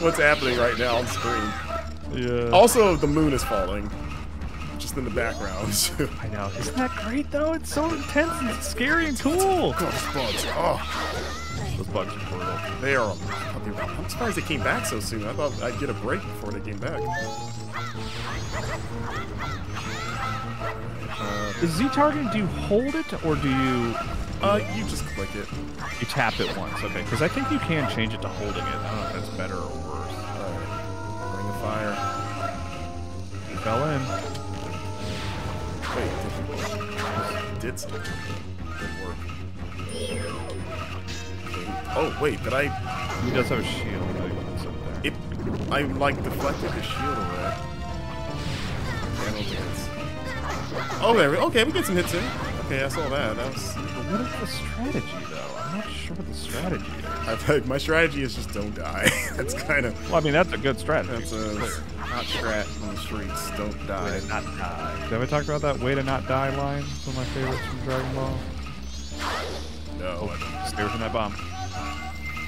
what's happening right now on screen. Yeah. Also, the moon is falling. Just in the background. I know. Isn't that great though? It's so intense and it's scary and cool. God, those bugs. Oh, those bugs are brutal. They are. I'm surprised they came back so soon. I thought I'd get a break before they came back. Uh, Is Z targeting? Do you hold it or do you? Uh, you just click it. You tap it once, okay? Because I think you can change it to holding it. I don't know if that's better or worse. Uh, ring of fire. You fell in. Wait, did, did something. Didn't work. Oh, wait, did I... He does have a shield. Up there. It, I, like, deflected his shield away. Oh, there we go. Okay, we get some hits in. Okay, I saw that. That was... What is the strategy, though? I'm not sure what the strategy is. I've, my strategy is just don't die. That's kind of... Well, I mean, that's a good strategy. That's a... Not strat on the streets, don't die. Way to not die. Did I talk about that way to not die line? It's one of my favorites from Dragon Ball. No, oh, stay away from that bomb.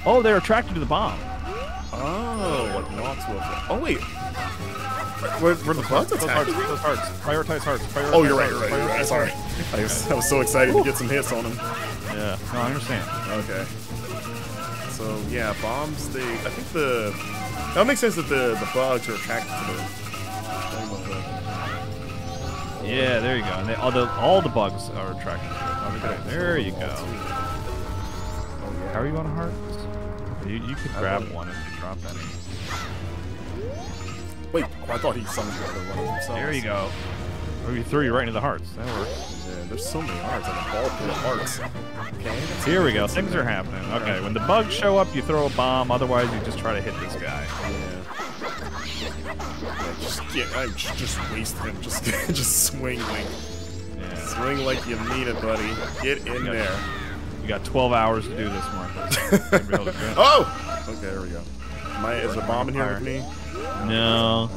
Oh, they're attracted to the bomb. Oh, what knots will Oh, wait. Were, were the bugs attacking? Those hearts, prioritize hearts. Prioritize oh, you're right, you're right, you're right. Sorry. I was, I was so excited Ooh. to get some hits on them. Yeah, no, I understand. Okay. So, yeah, bombs, they... I think the... That makes sense that the, the bugs are attracted to the... Yeah, there you go. And they, all, the, all the bugs are attracted to it. Okay, there you go. How are you on hearts? You, you could grab one if you drop any. Wait, oh, I thought he summoned the other one himself. There you go. Oh, you threw you right into the hearts. That works. Yeah, there's so many hearts. Like a ball full of hearts. Okay. Here we go. Things are happening. Okay, right. When the bugs show up, you throw a bomb. Otherwise, you just try to hit this guy. Yeah. yeah just get. Yeah, I just, just waste him. Just, just swing Link. Yeah. Swing like you mean it, buddy. Get in you there. You got twelve hours to do this, Marcus. Oh. Okay. There we go. My, is a bomb in here with me? No. no.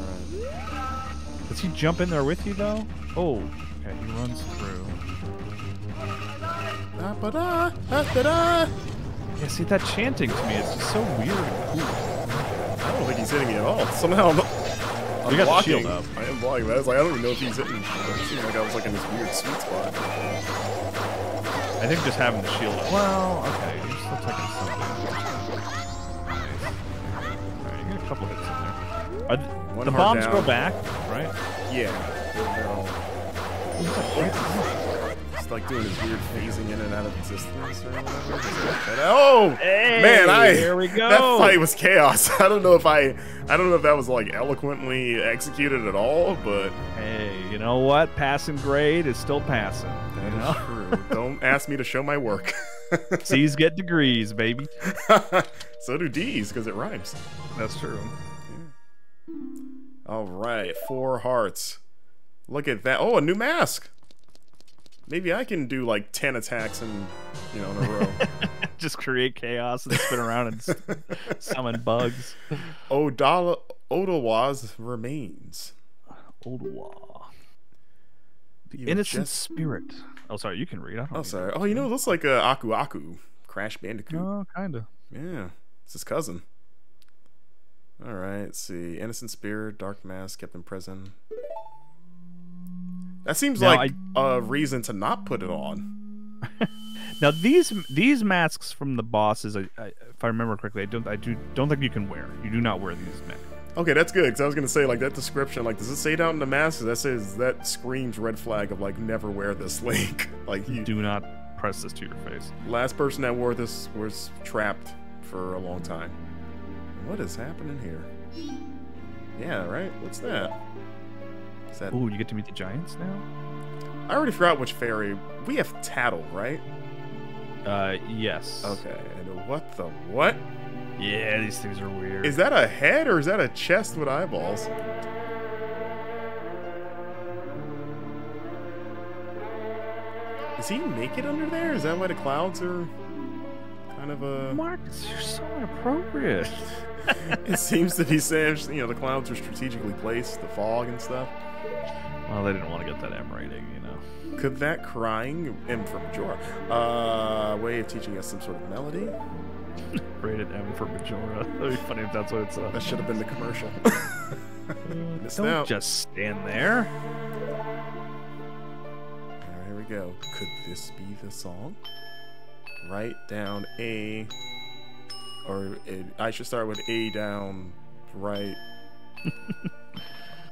Does he jump in there with you, though? Oh, okay, he runs through. Da -ba -da, da -da -da. Yeah, see, that chanting to me is just so weird and cool. I don't think he's hitting me at all. Somehow I'm, I'm you got blocking. The shield up. I am blocking, but I was like, I don't even know if he's hitting me. It seemed like I was like in this weird sweet spot. I think just having the shield up. Well, okay, you're still taking something. Nice. Alright, you get a couple hits in there. Are One the bombs down. Go back, right? Yeah. All... It's like doing this weird phasing in and out of existence. Oh! Hey, man, I. Here we go. That fight was chaos. I don't know if I. I don't know if that was like eloquently executed at all, but. Hey, you know what? Passing grade is still passing. That is true. Don't ask me to show my work. C's get degrees, baby. So do D's because it rhymes. That's true. All right, four hearts. Look at that. Oh, a new mask. Maybe I can do like ten attacks in, you know, in a row. Just create chaos and spin around and summon bugs. Odala, Odolwa's remains. Odolwa. The you innocent just... spirit. Oh, sorry. You can read. I don't oh, sorry. Know. Oh, you know, it looks like a uh, Aku Aku, Crash Bandicoot. Oh, kind of. Yeah, it's his cousin. All right, let's see. Innocent Spirit, Dark Mask, kept in prison. That seems now like I... a reason to not put it on. Now these these masks from the bosses, I, I, if I remember correctly, I don't I do don't think you can wear. You do not wear these masks. Okay, that's good because I was gonna say like that description, like does it say down in the mask? That says that screams red flag of like never wear this, Link. Like you do not press this to your face. Last person that wore this was trapped for a long time. What is happening here? Yeah, right? What's that? Is that... Ooh, you get to meet the giants now? I already forgot which fairy. We have Tatl, right? Uh, yes. Okay, and what the what? Yeah, these things are weird. Is that a head or is that a chest with eyeballs? Is he naked under there? Is that why the clouds are kind of a... Marcus, you're so inappropriate. It seems to be saying, you know, the clouds are strategically placed, the fog and stuff. Well, they didn't want to get that M rating, you know. Could that crying M for Majora, uh, way of teaching us some sort of melody? Rated M for Majora. That'd be funny if that's what it's. Uh, that should have been the commercial. Missed Don't out. Just stand there. All right, here we go. Could this be the song? Write down A. Or it, I should start with A down, right,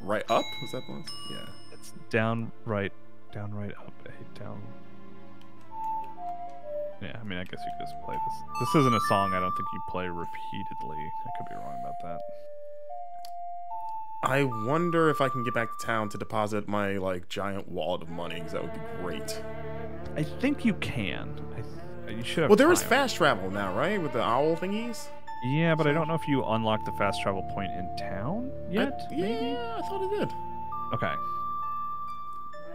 right up. Was that the one? Yeah. It's down, right, down, right, up, A down. Yeah. I mean, I guess you could just play this. This isn't a song I don't think you play repeatedly. I could be wrong about that. I wonder if I can get back to town to deposit my like giant wallet of money because that would be great. I think you can. I th You should have well, there is fast travel now, right? With the owl thingies? Yeah, but so, I don't know if you unlocked the fast travel point in town yet. I, yeah, maybe? I thought I did. Okay.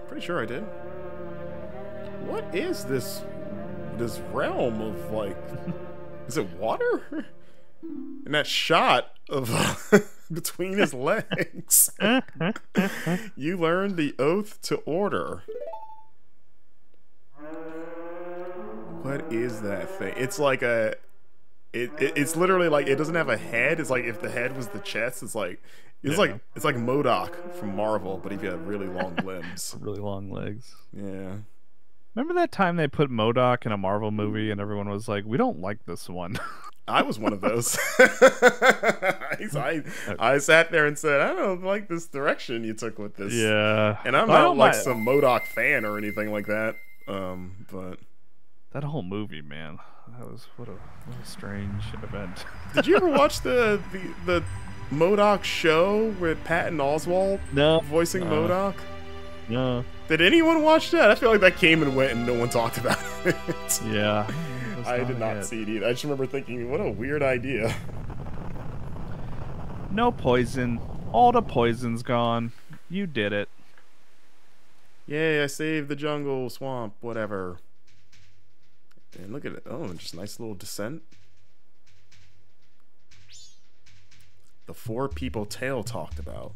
Pretty sure I did. What is this this realm of like is it water? And that shot of between his legs. You learned the oath to order. What is that thing? It's like a, it, it it's literally like it doesn't have a head. It's like if the head was the chest, it's like it's yeah. like it's like M O D O K from Marvel, but he got really long limbs, really long legs. Yeah. Remember that time they put M O D O K in a Marvel movie and everyone was like, "We don't like this one." I was one of those. I, I, I sat there and said, "I don't like this direction you took with this." Yeah. And I'm not like some M O D O K fan or anything like that. Um, but. That whole movie, man, that was what a, what a strange event. Did you ever watch the the, the M O D O K show with Patton Oswalt no. voicing uh, M O D O K? Yeah. Did anyone watch that? I feel like that came and went and no one talked about it. Yeah. It I not did not it. see it either. I just remember thinking, what a weird idea. No poison. All the poison's gone. You did it. Yay, I saved the jungle, swamp, whatever. And look at it. Oh, just a nice little descent. The four people Tail talked about.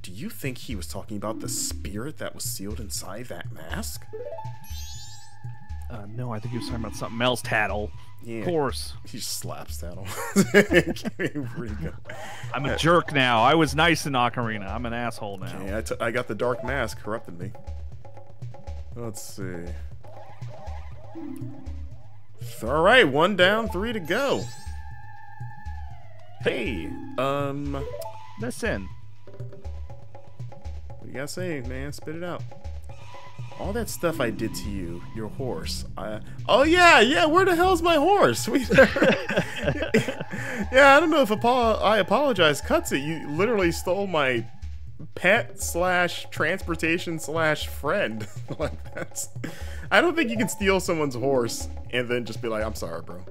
Do you think he was talking about the spirit that was sealed inside that mask? Uh, no, I think he was talking about something else, Tatl. Yeah. Of course. He just slaps Tatl. I'm a jerk now. I was nice in Ocarina. I'm an asshole now. Okay, I, t I got the dark mask corrupted me. Let's see. All right, one down, three to go. Hey, um... listen. What do you gotta say, man? Spit it out. All that stuff I did to you, your horse. I, oh yeah, yeah. Where the hell's my horse? We yeah, I don't know if apo I apologize. Cuts it. You literally stole my pet slash transportation slash friend. Like that's. I don't think you can steal someone's horse and then just be like, "I'm sorry, bro."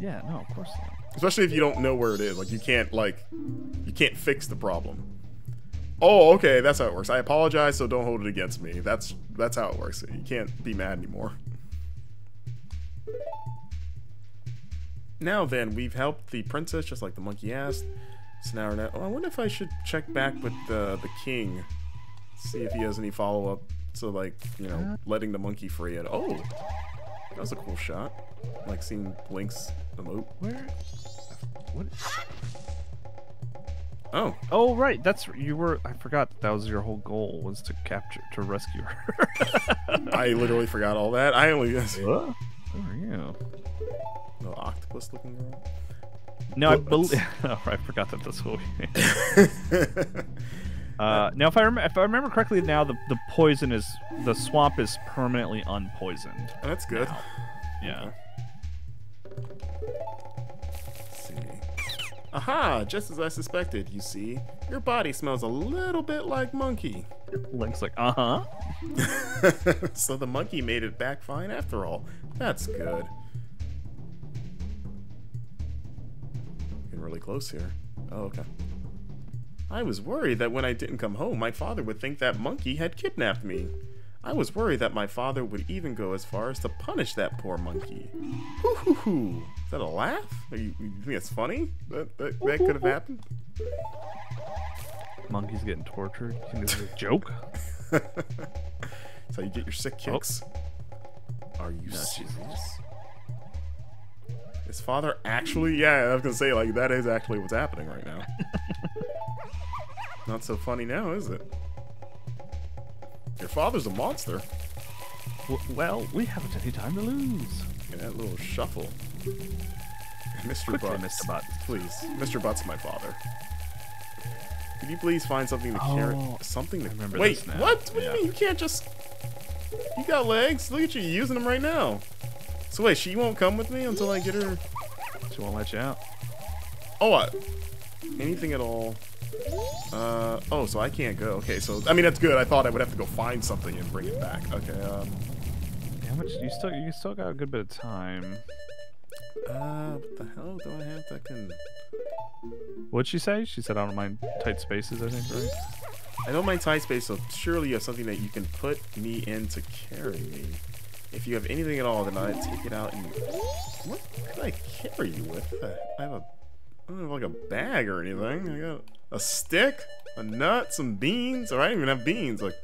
Yeah, no, of course not. Especially if you don't know where it is. Like you can't like, you can't fix the problem. Oh, okay, that's how it works. I apologize, so don't hold it against me. That's that's how it works. You can't be mad anymore. Now then, we've helped the princess just like the monkey asked. So now we're not, oh, I wonder if I should check back with the, the king. See if he has any follow-up to, like, you know, letting the monkey free. It. Oh, that was a cool shot. Like, seeing Link's emote. Where? What? Oh. Oh right, that's you were. I forgot that, that was your whole goal was to capture, to rescue her. I literally forgot all that. I only. What? Who are you? The octopus looking girl. No, Whoops. I believe. Oh, I forgot that this whole game. uh, now, if I remember, if I remember correctly, now the the poison is the swamp is permanently unpoisoned. Oh, that's good. Now. Yeah. Okay. Aha! Just as I suspected, you see. Your body smells a little bit like monkey. Link's like, uh-huh. So the monkey made it back fine after all. That's good. Getting really close here. Oh, okay. I was worried that when I didn't come home, my father would think that monkey had kidnapped me. I was worried that my father would even go as far as to punish that poor monkey. Hoo hoo hoo! Is that a laugh? Are you, you think that's funny? That, that, that could have happened? Monkey's getting tortured. You think this is a joke? That's how you get your sick kicks. Oh. Are you no, serious? His father actually? Yeah, I was gonna say, like, that is actually what's happening right now. Not so funny now, is it? Your father's a monster. Well, we haven't any time to lose. Look at that little shuffle. Mister Butts. Mister Butts, please. Mister Butts, my father. Could you please find something to carry? Oh, something to remember. Wait, this now. what? What yeah. do you mean? You can't just. You got legs. Look at you using them right now. So wait, she won't come with me until I get her. She won't let you out. Oh, what? Anything at all? Uh, oh, so I can't go. Okay, so, I mean, that's good. I thought I would have to go find something and bring it back. Okay, um... how much, you still, you still got a good bit of time. Uh, what the hell do I have that can... What'd she say? She said, I don't mind tight spaces, I think, right? I don't mind tight spaces, so surely you have something that you can put me in to carry me. If you have anything at all, then I'd take it out and... What could I carry you with? I have a... I don't have, like, a bag or anything. I got... a stick, a nut, some beans, or I don't even have beans. Like,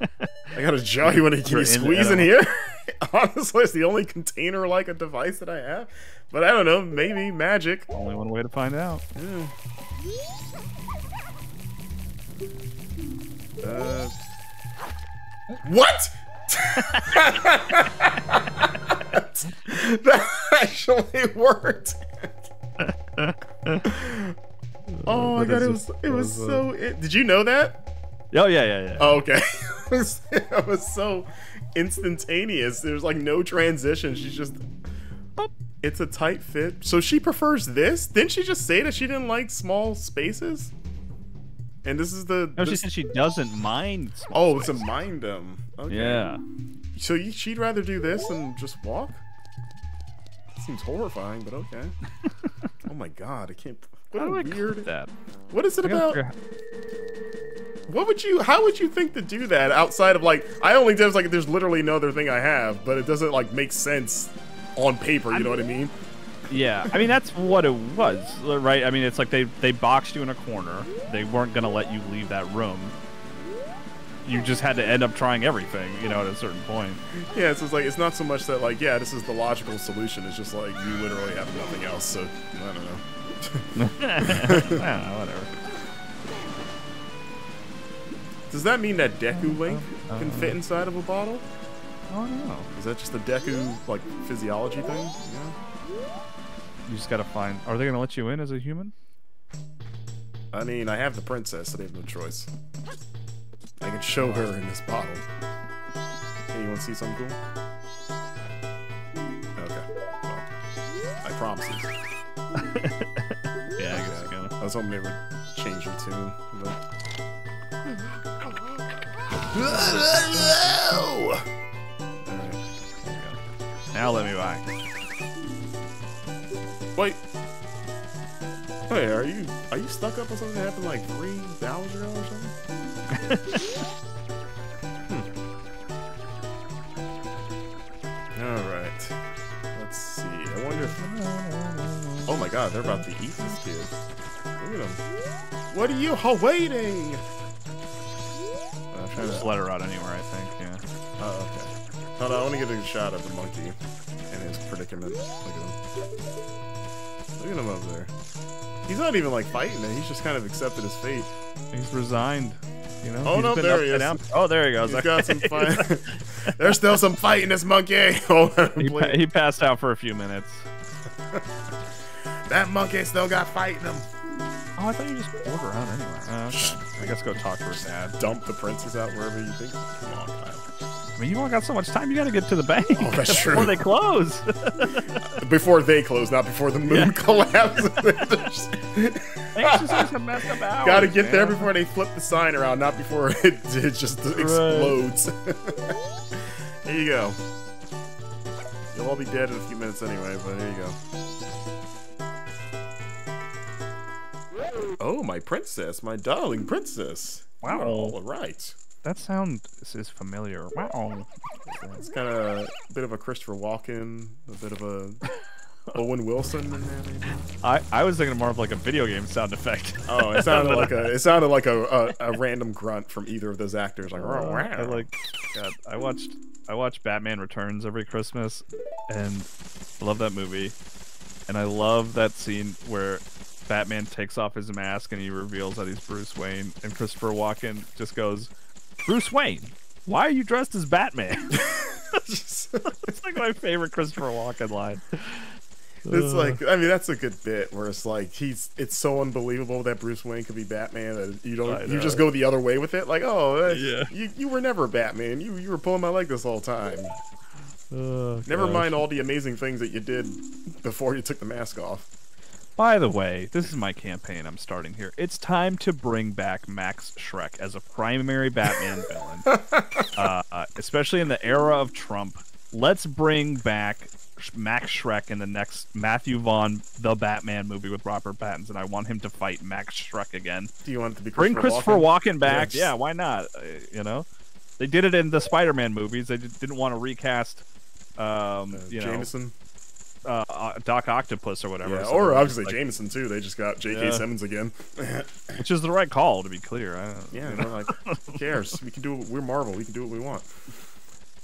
I got a jar. You want to can you squeeze in here? Honestly, it's the only container-like a device that I have. But I don't know, maybe magic. Only one way to find out. Yeah. Uh, what? That actually worked. Oh my god, it was it was so. Did you know that? Oh yeah, yeah, yeah. Oh, okay, it, was, it was so instantaneous. There's like no transition. She's just. It's a tight fit. So she prefers this. Didn't she just say that she didn't like small spaces? And this is the... No, this... she said she doesn't mind. Oh, it's a mind them. Okay. Yeah. So you, she'd rather do this than just walk? That seems horrifying, but okay. Oh my god, I can't... What a weird... That? What is it about... What would you... How would you think to do that outside of like... I only did like there's literally no other thing I have, but it doesn't like make sense on paper, you I know mean, what I mean? Yeah, I mean, that's what it was, right? I mean, it's like they, they boxed you in a corner. They weren't going to let you leave that room. You just had to end up trying everything, you know, at a certain point. Yeah, it's just like, it's not so much that, like, yeah, this is the logical solution. It's just like, you literally have nothing else, so I don't know. I don't know, whatever. Does that mean that Deku Link can fit inside of a bottle? Oh, no. Is that just the Deku, like, physiology thing? Yeah. You just gotta find... Are they gonna let you in as a human? I mean, I have the princess, so they have no choice. I can show her in this bottle. Hey, you wanna see something cool? Okay. Well, I promise you. Yeah, I guess okay. you can. I was hoping they would change your tune. Alright, there we go. Now let me back. Wait. Wait, are you are you stuck up on something that happened like three thousand ago or something? hmm. Alright. Let's see. I wonder if... Oh my god, they're about to eat this kid. Look at them. What are you waiting? I'm trying to just let her out anywhere, I think, yeah. Oh, okay. Hold on, I want to get a shot of the monkey and his predicament. Look at him. Look at him up there. He's not even like fighting it. He's just kind of accepted his fate. He's resigned. You know. Oh, he's no, there he is. Down. Oh, there he goes. He's okay. got some fight. There's still some fight in this monkey. he, pa he passed out for a few minutes. That monkey still got fight in him. Oh, I thought you just pulled around anyway. Oh, okay. I guess go talk to her dad. Dump the princess out wherever you think. Come on, Kyle. I mean, you only got so much time. You got to get to the bank. Oh, that's true. Before they close. Before they close, not before the moon yeah. collapses. Got to get man. there before they flip the sign around, not before it, it just right. explodes. Here you go. You'll all be dead in a few minutes anyway, but here you go. Oh, my princess, my darling princess. Wow. All right. That sound is familiar. Wow. It's kind of a bit of a Christopher Walken, a bit of a Owen Wilson. I I was thinking more of like a video game sound effect. Oh, it sounded like a it sounded like a, a a random grunt from either of those actors. Like, wow. I like. God, I watched I watched Batman Returns every Christmas, and I love that movie, and I love that scene where Batman takes off his mask and he reveals that he's Bruce Wayne, and Christopher Walken just goes, Bruce Wayne, why are you dressed as Batman? It's like my favorite Christopher Walken line. It's like, I mean, that's a good bit where it's like he's, it's so unbelievable that Bruce Wayne could be Batman that you don't, you just go the other way with it. Like, oh, yeah, you, you were never Batman. You you were pulling my leg this whole time. Oh, never mind all the amazing things that you did before you took the mask off. By the way, this is my campaign I'm starting here. It's time to bring back Max Schreck as a primary Batman villain, uh, uh, especially in the era of Trump. Let's bring back Max Schreck in the next Matthew Vaughn, the Batman movie with Robert Pattinson. I want him to fight Max Schreck again. Do you want it to be Christopher Bring Christopher Walken, Walken back. Yes. Yeah, why not? Uh, you know, they did it in the Spider-Man movies. They didn't want to recast, um, uh, you Jameson. know. Uh, Doc Octopus or whatever. Yeah, or obviously like, Jameson too. They just got J K Yeah. Simmons again, which is the right call to be clear. I don't, yeah, you know, like, who cares? We can do. We're Marvel. We can do what we want.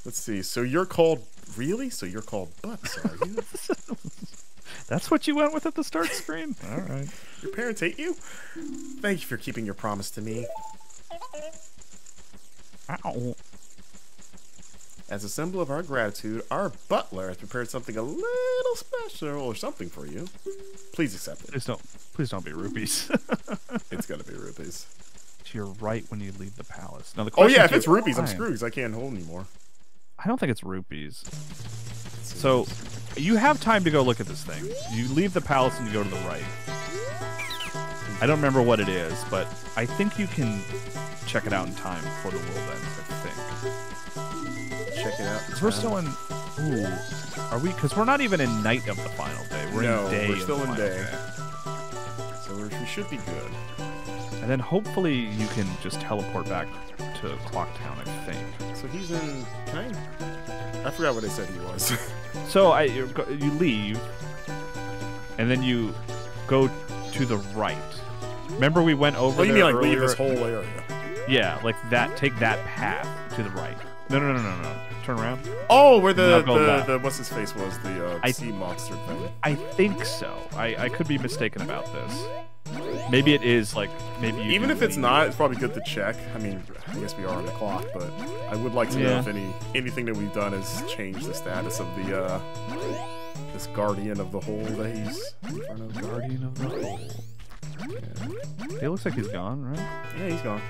Let's see. So you're called really? So you're called Butts, are you? That's what you went with at the start screen. All right. Your parents hate you. Thank you for keeping your promise to me. Ow. As a symbol of our gratitude, our butler has prepared something a little special or something for you. Please accept it. Please don't, please don't be rupees. It's gonna be rupees. To your right when you leave the palace. Now the question. Oh yeah, if it's rupees, time. I'm screwed because I can't hold anymore. I don't think it's rupees. So you have time to go look at this thing. You leave the palace and you go to the right. I don't remember what it is, but I think you can check it out in time before the world ends, I think. Check it out. Because we're still in... Ooh. Are we? Because we're not even in night of the final day. We're no, in day. We're still in day. day. So we're, we should be good. And then hopefully you can just teleport back to Clock Town, I think. So he's in... Can I... I forgot what I said he was. So I you leave, and then you go to the right. Remember we went over oh, you there mean like earlier? Leave this whole area? Yeah, like that. Take that path to the right. No, no, no, no, no. Turn around. Oh, where the, the, the what's his face was the uh, I, sea monster thing. I think so. I, I could be mistaken about this. Maybe it is like maybe. You Even if it's leave. not, it's probably good to check. I mean, I guess we are on the clock, but I would like to yeah. know if any anything that we've done has changed the status of the. Uh, This guardian of the hole that he's in front of. Guardian of the hole. Yeah. It looks like he's gone, right? Yeah, he's gone.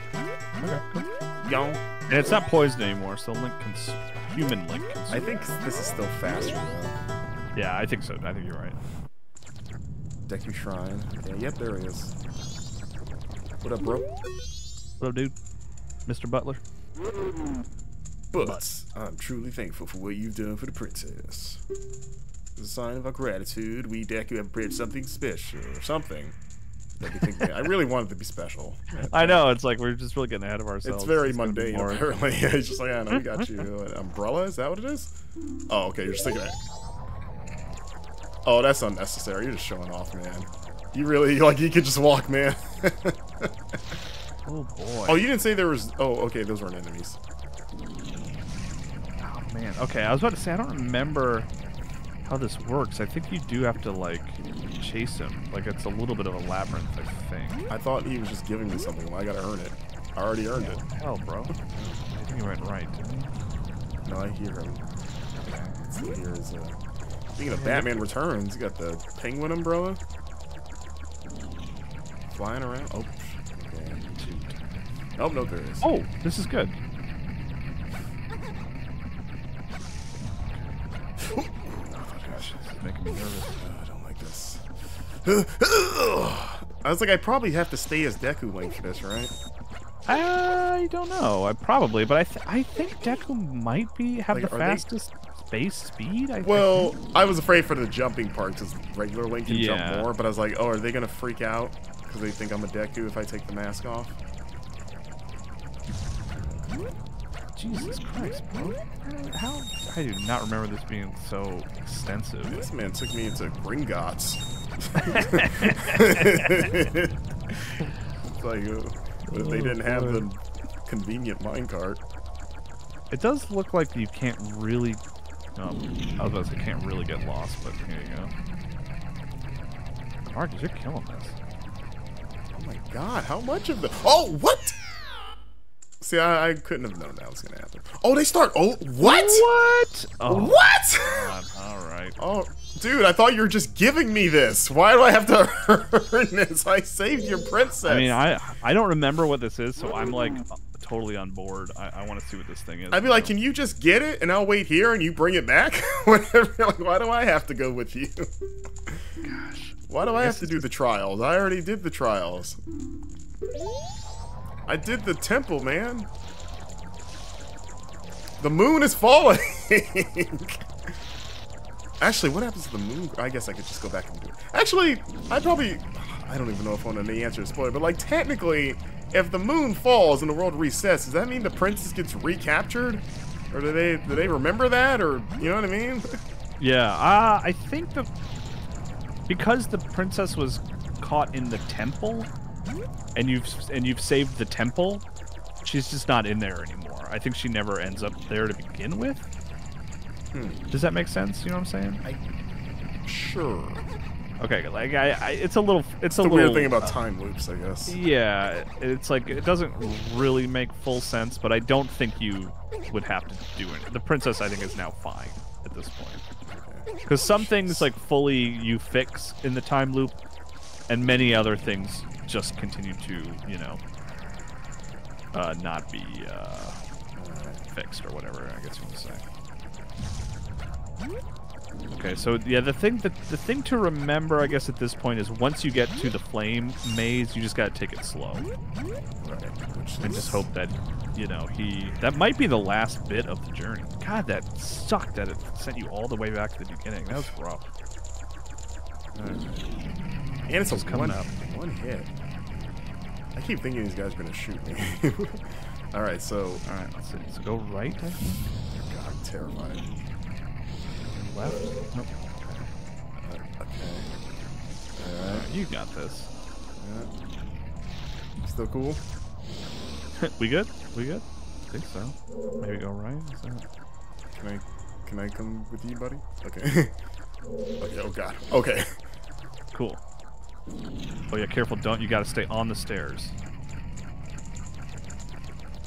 Okay, cool. Gone. And it's not poisoned anymore, so Link can. Human Link can. I think this is still faster, though. Yeah, I think so. I think you're right. Deku Shrine. Yeah, yep, there he is. What up, bro? What up, dude? Mister Butler? But, but. I'm truly thankful for what you've done for the princess. As a sign of our gratitude, we Deku have prepared something special or something. I really wanted to be special. I know, it's like we're just really getting ahead of ourselves. It's very it's mundane, apparently. It's just like, I know, we got you an umbrella? Is that what it is? Oh, okay, you're just thinking of it. Oh, that's unnecessary. You're just showing off, man. You really, like, you could just walk, man. Oh, boy. Oh, you didn't say there was... Oh, okay, those weren't enemies. Oh, man. Okay, I was about to say, I don't remember... how this works. I think you do have to like chase him. Like it's a little bit of a labyrinth, I think. I thought he was just giving me something. Well, I gotta earn it. I already earned it. Hell, bro. I think he went right, didn't he? No, I hear him. Let's see, here's, uh... Speaking of Batman Returns, you got the penguin umbrella flying around. Oh, okay. Oh no, there is. Oh, this is good. Making me nervous. Oh, I don't like this. I was like, I probably have to stay as Deku Link for this, right? I don't know. I probably, but I th I think Deku might be have like, the fastest base speed. I well, think. I was afraid for the jumping part because regular Link can yeah. jump more, but I was like, oh, are they gonna freak out because they think I'm a Deku if I take the mask off? Jesus Christ, bro. How? I do not remember this being so extensive. This man took me into Gringotts. It's like, what if they didn't have the convenient minecart? It does look like you can't really... Um, I was about to say can't really get lost, but here you go. Marcus, you're killing this. Oh my god, how much of the... Oh, what?! See, I, I couldn't have known that was gonna happen. Oh, they start. Oh, what? What? Oh, what? God, all right. Oh, dude, I thought you were just giving me this. Why do I have to earn this? I saved your princess. I mean, I I don't remember what this is, so I'm like totally on board. I, I want to see what this thing is. I'd be like, can you just get it, and I'll wait here, and you bring it back? Whatever. Like, why do I have to go with you? Gosh. Why do I have to do the trials? I already did the trials. I did the temple, man. The moon is falling. Actually, what happens to the moon? I guess I could just go back and do it. Actually, I probably... I don't even know if I want to answer this point, but like technically, if the moon falls and the world resets, does that mean the princess gets recaptured? Or do they do they remember that? Or, you know what I mean? Yeah, uh, I think the... Because the princess was caught in the temple... And you've and you've saved the temple. She's just not in there anymore. I think she never ends up there to begin with. Hmm. Does that make sense? You know what I'm saying? I, sure. Okay, like I, I, it's a little, it's, it's a the little weird thing about uh, time loops, I guess. Yeah, it's like it doesn't really make full sense, but I don't think you would have to do it. The princess, I think, is now fine at this point, because some things like fully you fix in the time loop, and many other things. Just continue to, you know, uh, not be uh, fixed or whatever, I guess you want to say. Okay, so yeah, the thing that the thing to remember, I guess, at this point is once you get to the flame maze, you just gotta take it slow, right? And just hope that, you know, he that might be the last bit of the journey. God, that sucked that it sent you all the way back to the beginning. That was rough. Right. And it's coming up. One hit. I keep thinking these guys are gonna shoot me. all right, so all right, let's see. So go right. I think. God, I'm terrified. Left? Nope. Uh, okay. Uh, uh, you got this. Yeah. Still cool? we good? We good? I think so. Maybe go right? Is that... Can I can I come with you, buddy? Okay. okay, oh god. Okay. Cool. Oh yeah, careful, don't you gotta stay on the stairs.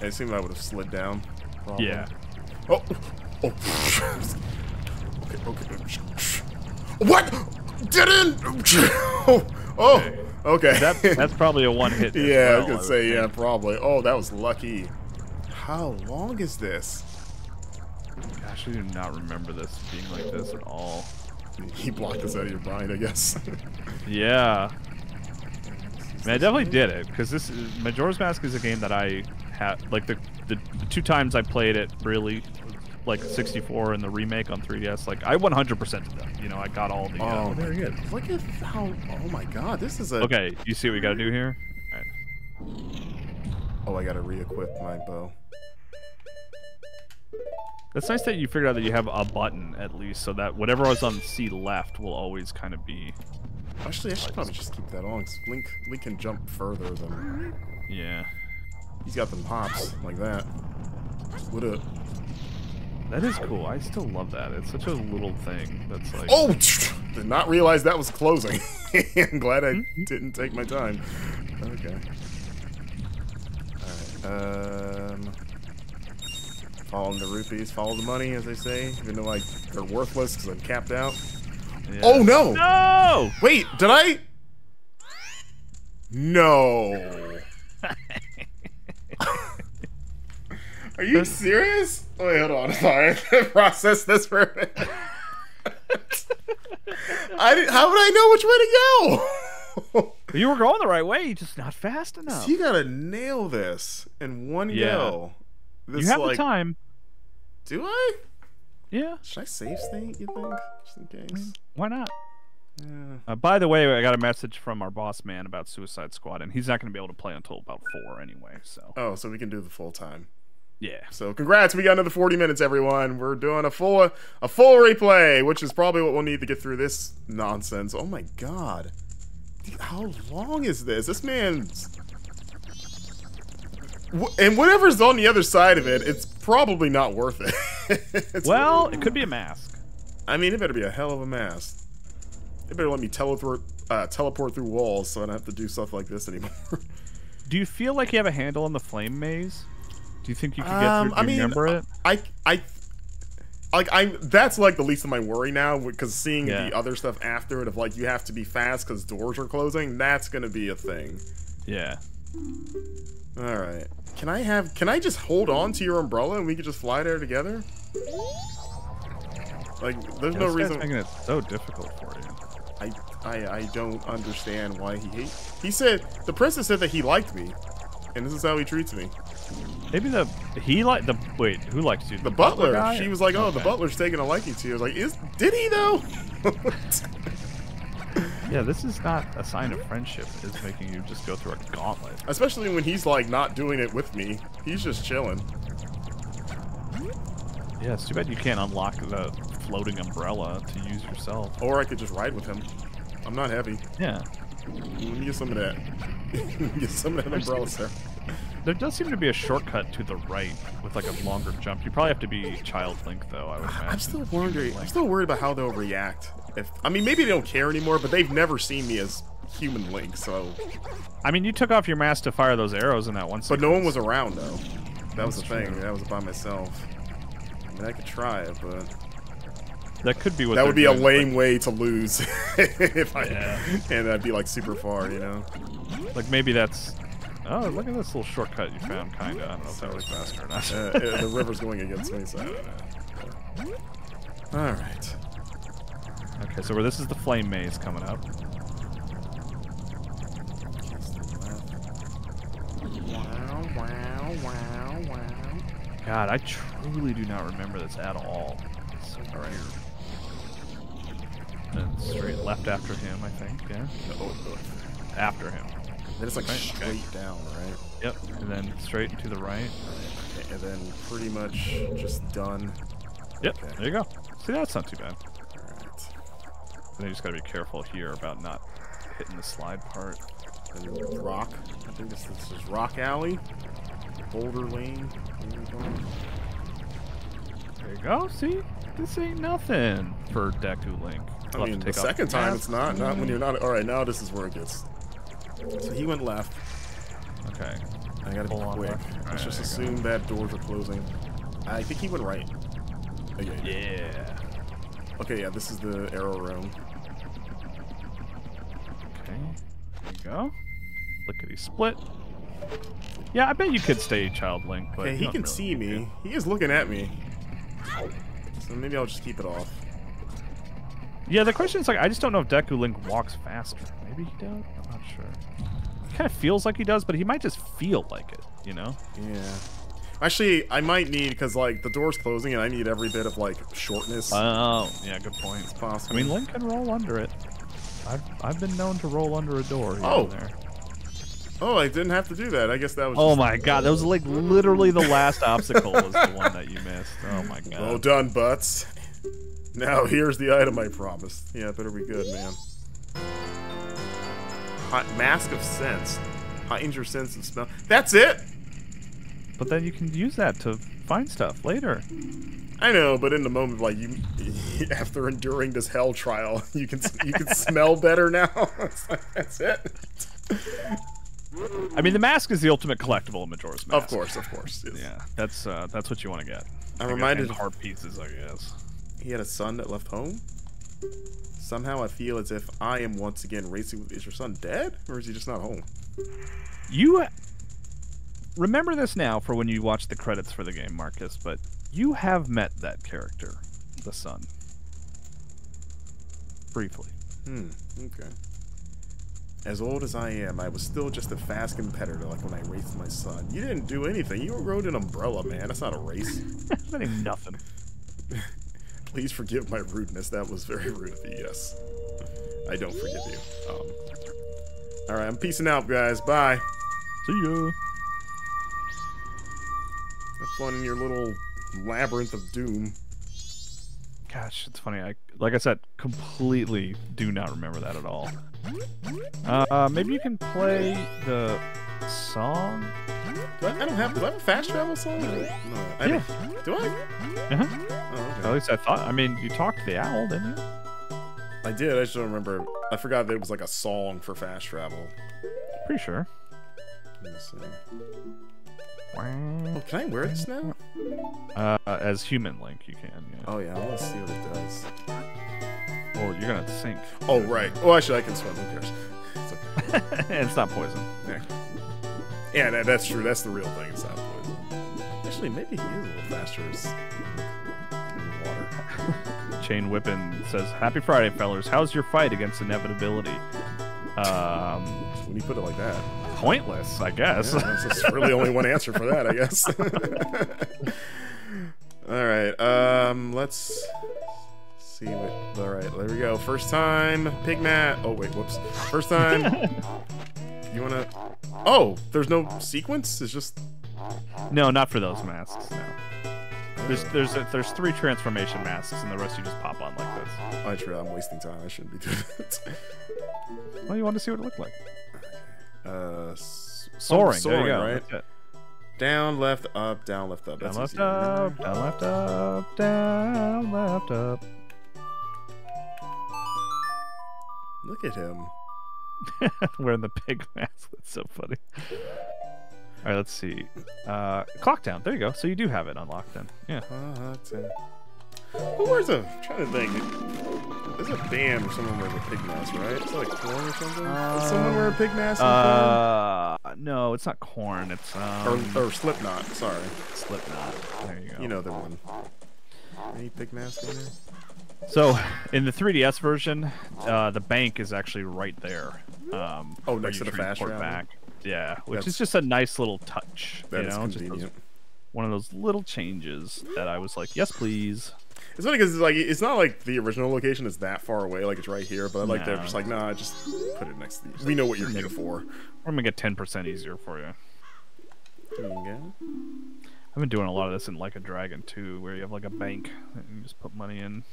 It seemed like I would have slid down. Probably. Yeah. Oh! Oh! Okay. What? Didn't? oh, oh. Okay. That, that's probably a one hit. yeah, well, I was gonna I say yeah, think. probably. Oh, that was lucky. How long is this? Gosh, I do not remember this being like this at all. He blocked us out of your mind, I guess. yeah. I mean, I definitely did it because this is, Majora's Mask is a game that I had like the, the the two times I played it really. Like sixty-four and the remake on three D S, like I one hundred percent them. You know, I got all the. Oh, uh, very good. Look at how. Oh my God, this is a. Okay, you see what we gotta do here. All right. Oh, I gotta re-equip my bow. That's nice that you figured out that you have a button at least, so that whatever was on C left will always kind of be. Actually, I should probably just keep that on. Cause Link, Link can jump further than. Yeah. He's got them hops like that. What a. That is cool. I still love that. It's such a little thing that's like... Oh! Did not realize that was closing. I'm glad I didn't take my time. Okay. Alright, um... Follow the rupees, follow the money, as they say. Even though, like, they're worthless because I'm capped out. Yeah. Oh, no! No! Wait, did I? No! Are you serious? Wait, hold on. Sorry, process this for a minute. I didn't, how would I know which way to go? You were going the right way. You're just not fast enough. So you gotta nail this in one yeah. go. This, you have like, the time. Do I? Yeah. Should I save state? You think? Just in case. Why not? Yeah. Uh, by the way, I got a message from our boss man about Suicide Squad, and he's not gonna be able to play until about four anyway. So. Oh, so we can do the full time. Yeah. So congrats, we got another forty minutes, everyone. We're doing a full a full replay, which is probably what we'll need to get through this nonsense. Oh my God. Dude, how long is this? This man's... And whatever's on the other side of it, it's probably not worth it. well, weird. It could be a mask. I mean, it better be a hell of a mask. It better let me teleport, uh, teleport through walls so I don't have to do stuff like this anymore. Do you feel like you have a handle on the flame maze? Do you think you can get um, through? Do I mean, you remember it? I, I, like, I. That's like the least of my worry now, because seeing yeah. the other stuff after it of like you have to be fast because doors are closing. That's gonna be a thing. Yeah. All right. Can I have? Can I just hold on to your umbrella and we can just fly there together? Like, there's yeah, no this reason. Guy's making it so difficult for you. I, I, I don't understand why he hates. He said the princess said that he liked me, and this is how he treats me. Maybe the he like the wait who likes you? The, the butler. butler she was like, "Oh, okay. The butler's taking a liking to you." I was like, "Is did he though?" yeah, this is not a sign of friendship. It's making you just go through a gauntlet. Especially when he's like not doing it with me. He's just chilling. Yeah, it's too bad you can't unlock the floating umbrella to use yourself. Or I could just ride with him. I'm not heavy. Yeah. Let me get some of that. get some of that umbrella, sir. There does seem to be a shortcut to the right with like a longer jump. You probably have to be Child Link though, I would imagine. I'm still worried. I'm still worried about how they'll react. If I mean, maybe they don't care anymore, but they've never seen me as human Link, so. I mean, you took off your mask to fire those arrows in that one sequence. But no one was around though. That was the thing. That was by myself. I mean, I could try it, but. That could be what. That would be a lame way to lose. if I yeah. and I'd be like super far, you know. Like maybe that's. Oh, look at this little shortcut you found, kinda. I don't know if that was faster or not. uh, the river's going against me, so I don't know. Alright. Okay, so where this is the flame maze coming up. Wow, wow, wow, wow. God, I truly do not remember this at all. It's so weird. And straight left after him, I think, yeah? Oh, after him. Then it's like right? straight okay. down, right? Yep, and then straight to the right. right. And then pretty much just done. Yep, okay. There you go. See, that's not too bad. Alright. Then you just gotta be careful here about not hitting the slide part. And rock. I think this, this is Rock Alley. Boulder Lane. There you go, see? This ain't nothing for Deku Link. I mean, the second time it's not. Not when you're not. All right, now this is where it gets. So he went left. Okay. I gotta be quick. Let's just assume that doors are closing. I think he went right. Okay. Yeah. Okay, yeah, this is the arrow room. Okay. There you go. Lickety split. Yeah, I bet you could stay Child Link, but okay, he can see me. He is looking at me. So maybe I'll just keep it off. Yeah, the question is, like, I just don't know if Deku Link walks faster. Maybe he does? I'm not sure. He kind of feels like he does, but he might just feel like it, you know? Yeah. Actually, I might need, because, like, the door's closing, and I need every bit of, like, shortness. Oh, yeah, good point. It's possible. I mean, Link can roll under it. I've, I've been known to roll under a door here oh. and there. Oh, I didn't have to do that. I guess that was just... Oh, my God. That was, like, literally the last obstacle was the one that you missed. Oh, my God. Well done, Butts. Now, here's the item I promised. Yeah, it better be good, man. Hot Mask of Sense. Heightens your sense of smell. That's it! But then you can use that to find stuff later. I know, but in the moment, like, you, after enduring this hell trial, you can you can smell better now. That's it. I mean, the mask is the ultimate collectible in Majora's Mask. Of course, of course. Yes. Yeah, that's uh, that's what you want to get. I'm you reminded of heart pieces, I guess. He had a son that left home? Somehow I feel as if I am once again racing with... Is your son dead? Or is he just not home? You... Remember this now for when you watch the credits for the game, Marcus, but you have met that character, the son. Briefly. Hmm, okay. As old as I am, I was still just a fast competitor, like when I raced my son. You didn't do anything. You rode an umbrella, man. That's not a race. That ain't nothing. Please forgive my rudeness. That was very rude of you, yes. I don't forgive you. Um, Alright, I'm peacing out, guys. Bye. See ya. Have fun in your little labyrinth of doom. Gosh, it's funny. I, like I said, completely do not remember that at all. Uh, uh, maybe you can play the song? Do I, I don't have, do I have a fast travel song? No. I yeah. Do I? Uh-huh. Oh, okay. At least I thought. I mean, you talked to the owl, didn't you? I did. I just don't remember. I forgot that it was like a song for fast travel. Pretty sure. Let me see. Oh, can I wear this now? Uh, as human Link, you can. Yeah. Oh yeah, I want to see what it does. Well, you're gonna sink. Oh right. Oh, actually, I can swim. Who cares? It's, okay. It's not poison. Yeah. Yeah, that, that's true. That's the real thing. It's not poison. Actually, maybe he is a little faster. Chain Whippin says, "Happy Friday, fellers. How's your fight against inevitability?" Um, when you put it like that, pointless, I guess. Yeah, there's really only one answer for that, I guess. All right, um, let's see. What, all right, there we go. First time, Pigmat. Oh wait, whoops. First time. You wanna? Oh, there's no sequence. It's just. No, not for those masks. No. There's there's a, there's three transformation masks, and the rest you just pop on like this. Oh, true. I'm wasting time. I shouldn't be doing that. Well, you want to see what it looked like. Uh, soaring. Soaring, there you go. Right? Down, left, up, down, left, up. Down, left, up, down, left, up, down, left, up. Look at him. Wearing the pig mask. That's so funny. All right, let's see. Uh, clock down. There you go. So you do have it unlocked then. Yeah. Who wears a? I'm trying to think. There's a band where someone wears a pig mask, right? Is it like corn or something? Uh, Does someone wear a pig mask? Uh, corn? No, it's not corn. It's um. Or, or Slipknot. Sorry. Slipknot. There you go. You know the one. Any pig mask in there? So, in the three D S version, uh, the bank is actually right there. Um, oh, next to the fast route. Back. Yeah, which That's, is just a nice little touch. That you is know? Convenient. Just those, one of those little changes that I was like, yes, please. It's funny because it's, like, it's not like the original location is that far away, like it's right here, but I like no. they're just like, nah, just put it next to you. We know what you're here for. We're going to get ten percent easier for you. There you go. I've been doing a lot of this in Like a Dragon too, where you have like a bank and you just put money in.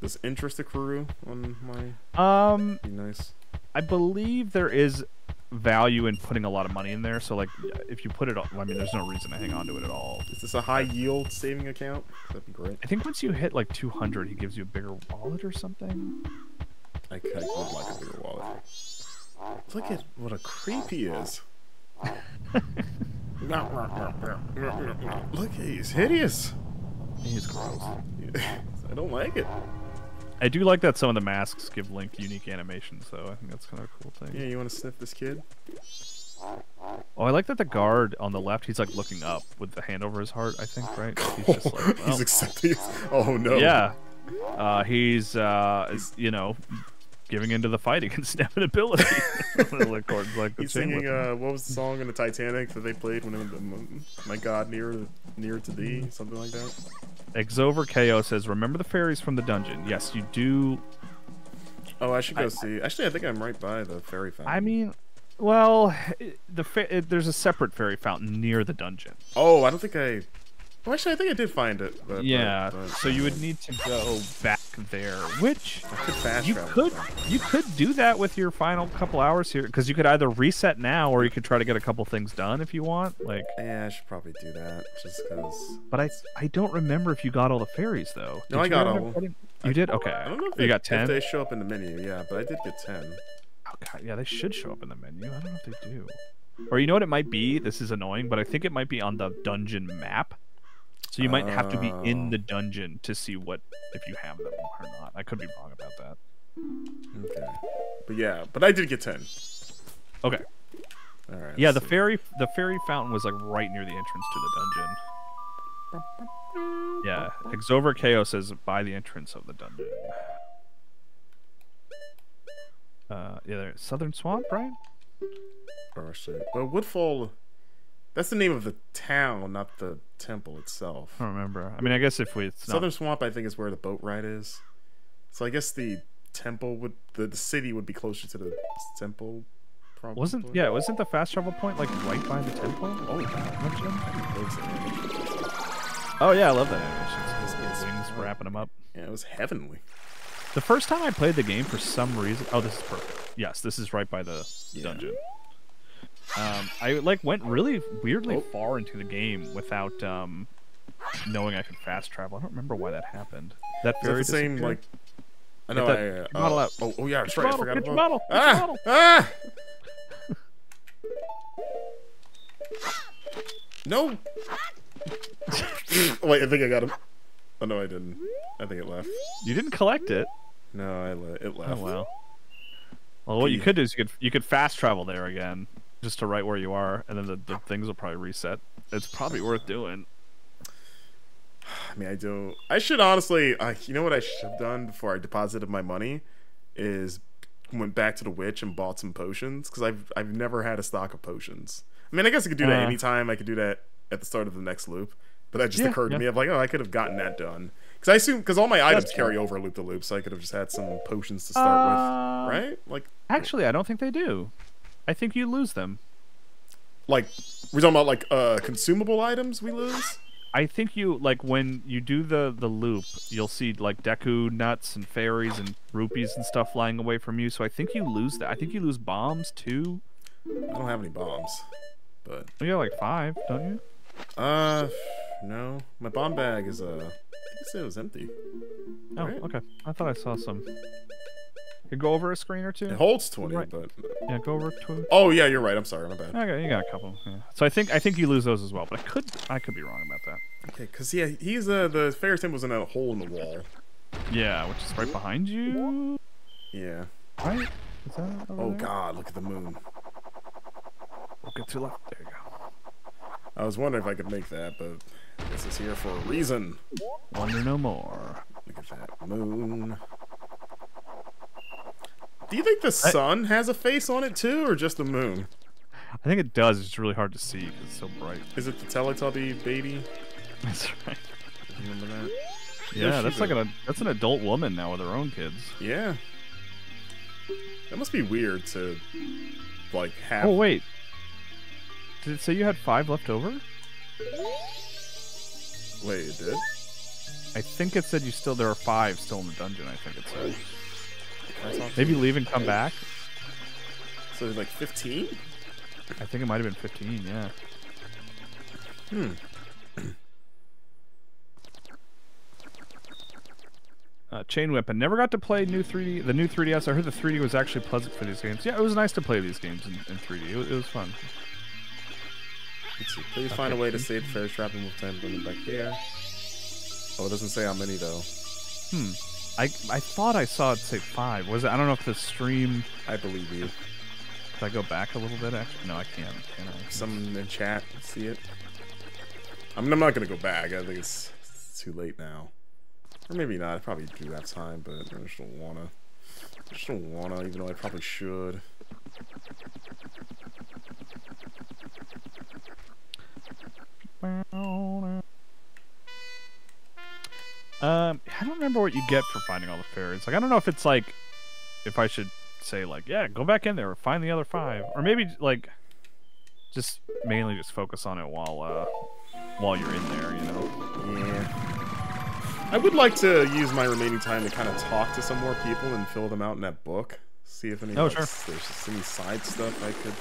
Does interest accrue on my? Um, be nice. I believe there is value in putting a lot of money in there. So like, if you put it, on, I mean, there's no reason to hang on to it at all. Is this a high yield saving account? That'd be great. I think once you hit like two hundred, he gives you a bigger wallet or something. I could like a bigger wallet. Look at what a creep he is. Look, he's hideous. He's gross. I don't like it. I do like that some of the masks give Link unique animations, though. I think that's kind of a cool thing. Yeah, you want to sniff this kid? Oh, I like that the guard on the left, he's like looking up with the hand over his heart, I think, right? He's just like, well, he's accepting. Oh, no. Yeah. Uh, he's, uh, he's, you know, giving into the fight against inevitability. Like he's singing, uh, what was the song in the Titanic that they played when it was, my God, near, near to thee, something like that? Exover K O says, remember the fairies from the dungeon. Yes, you do. Oh, I should go I, see. Actually, I think I'm right by the fairy fountain. I mean, well, it, the fa it, there's a separate fairy fountain near the dungeon. Oh, I don't think I... Well, actually, I think I did find it. But, yeah, but, but, so you would need to go back there, which I could fast you could back. you could do that with your final couple hours here, because you could either reset now or you could try to get a couple things done if you want. Like, yeah, I should probably do that just because. But I I don't remember if you got all the fairies though. No, did I got all. You I, did? Okay. I don't know if you they, got ten. If they show up in the menu, yeah, but I did get ten. Oh God, yeah, they should show up in the menu. I don't know if they do. Or you know what it might be? This is annoying, but I think it might be on the dungeon map. So you might have to be in the dungeon to see what if you have them or not. I could be wrong about that. Okay, but yeah, but I did get ten. Okay. All right. Yeah, the see. fairy, the fairy fountain was like right near the entrance to the dungeon. Yeah, Exover Chaos says by the entrance of the dungeon. Uh, yeah, Southern Swamp, right? Oh shit. Well, Woodfall. That's the name of the town, not the temple itself. I don't remember. I mean, I guess if we... It's Southern not... Swamp, I think, is where the boat ride is. So I guess the temple would... The, the city would be closer to the temple, probably. Wasn't... Yeah, wasn't the fast travel point, like, right by the temple? Oh, yeah. Oh, yeah, I love that animation. It's wings wrapping them up. Yeah, it was heavenly. The first time I played the game, for some reason... Oh, this is perfect. Yes, this is right by the yeah. dungeon. Um, I like went really weirdly oh. far into the game without um, knowing I could fast travel. I don't remember why that happened. That very same like. I know. The, I, uh, uh, oh, oh yeah, I forgot about it. Model. Ah, model. Ah. No. Wait, I think I got him. Oh no, I didn't. I think it left. You didn't collect it. No, I le it left. Oh well. Well, what yeah. you could do is you could you could fast travel there again. Just to right where you are, and then the, the things will probably reset. It's probably worth doing. I mean, I do. I should honestly, uh, you know what I should have done before I deposited my money is went back to the witch and bought some potions, because I've I've never had a stock of potions. I mean, I guess I could do that uh, anytime. I could do that at the start of the next loop, but that just yeah, occurred to yeah. me. I'm like, oh, I could have gotten that done, because I assume because all my items That's carry true. over loop to loop, so I could have just had some potions to start uh, with, right? Like, actually, I don't think they do. I think you lose them. Like, we're talking about like uh, consumable items we lose? I think you, like when you do the, the loop, you'll see like Deku nuts and fairies and rupees and stuff flying away from you. So I think you lose that. I think you lose bombs too. I don't have any bombs, but... You got like five, don't you? Uh, no. My bomb bag is, uh, I said it was empty. Oh, right. Okay. I thought I saw some. You go over a screen or two? It holds twenty, right. but... Yeah, go over twenty. Oh, yeah, you're right. I'm sorry. My bad. Okay, you got a couple. Yeah. So I think I think you lose those as well, but I could I could be wrong about that. Okay, because, yeah, he's uh, the fairy temple's in a hole in the wall. Yeah, which is right behind you? Yeah. Right? Is that over Oh, there? God, look at the moon. Look at your left. There you go. I was wondering if I could make that, but this is here for a reason. Wonder no more. Look at that moon. Do you think the sun I, has a face on it too, or just the moon? I think it does. It's really hard to see because it's so bright. Is it the Teletubby baby? That's right. Remember that? Yeah, yeah that's like a, an that's an adult woman now with her own kids. Yeah. That must be weird to, like, have. Oh wait. Did it say you had five left over? Wait, it did? I think it said you still there are five still in the dungeon, I think it said. Awesome. Maybe leave and come back. So like fifteen? I think it might have been fifteen, yeah. Hmm. Uh, Chain Whip. I never got to play new three D, the new three D S. I heard the three D was actually pleasant for these games. Yeah, it was nice to play these games in, in three D. It, it was fun. Let's see. Please okay. find a way to save fair trap and move time bring back here. Oh, it doesn't say how many though. Hmm. I I thought I saw it say five. Was it? I don't know if the stream. I believe you. Can I go back a little bit? Actually, no, I can't. Can I? Someone in chat see it. I mean, I'm not gonna go back. I think it's, it's too late now. Or maybe not. I probably do have time, but I just don't wanna. I just don't wanna, even though I probably should. Um, I don't remember what you get for finding all the fairies. Like, I don't know if it's like, if I should say like, yeah, go back in there or find the other five, or maybe like, just mainly just focus on it while uh, while you're in there, you know. Yeah. I would like to use my remaining time to kind of talk to some more people and fill them out in that book. See if any, oh, sure. there's any side stuff I could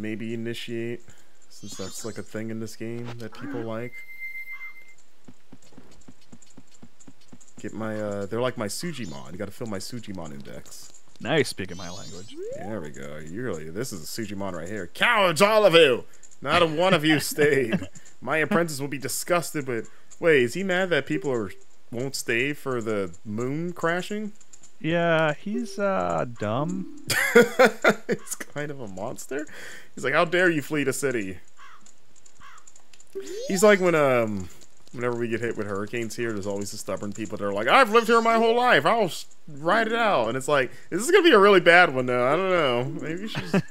maybe initiate, since that's like a thing in this game that people like. Get my, uh, they're like my Sujimon. You gotta fill my Sujimon index. Now you're speaking my language. There we go. You really, this is a Sujimon right here. Cowards, all of you! Not a one of you stayed. My apprentice will be disgusted with... Wait, is he mad that people are won't stay for the moon crashing? Yeah, he's uh dumb. He's kind of a monster. He's like, how dare you flee the city? He's like when um whenever we get hit with hurricanes here, there's always the stubborn people that are like, I've lived here my whole life, I'll ride it out. And it's like, this is gonna be a really bad one though. I don't know. Maybe you should just,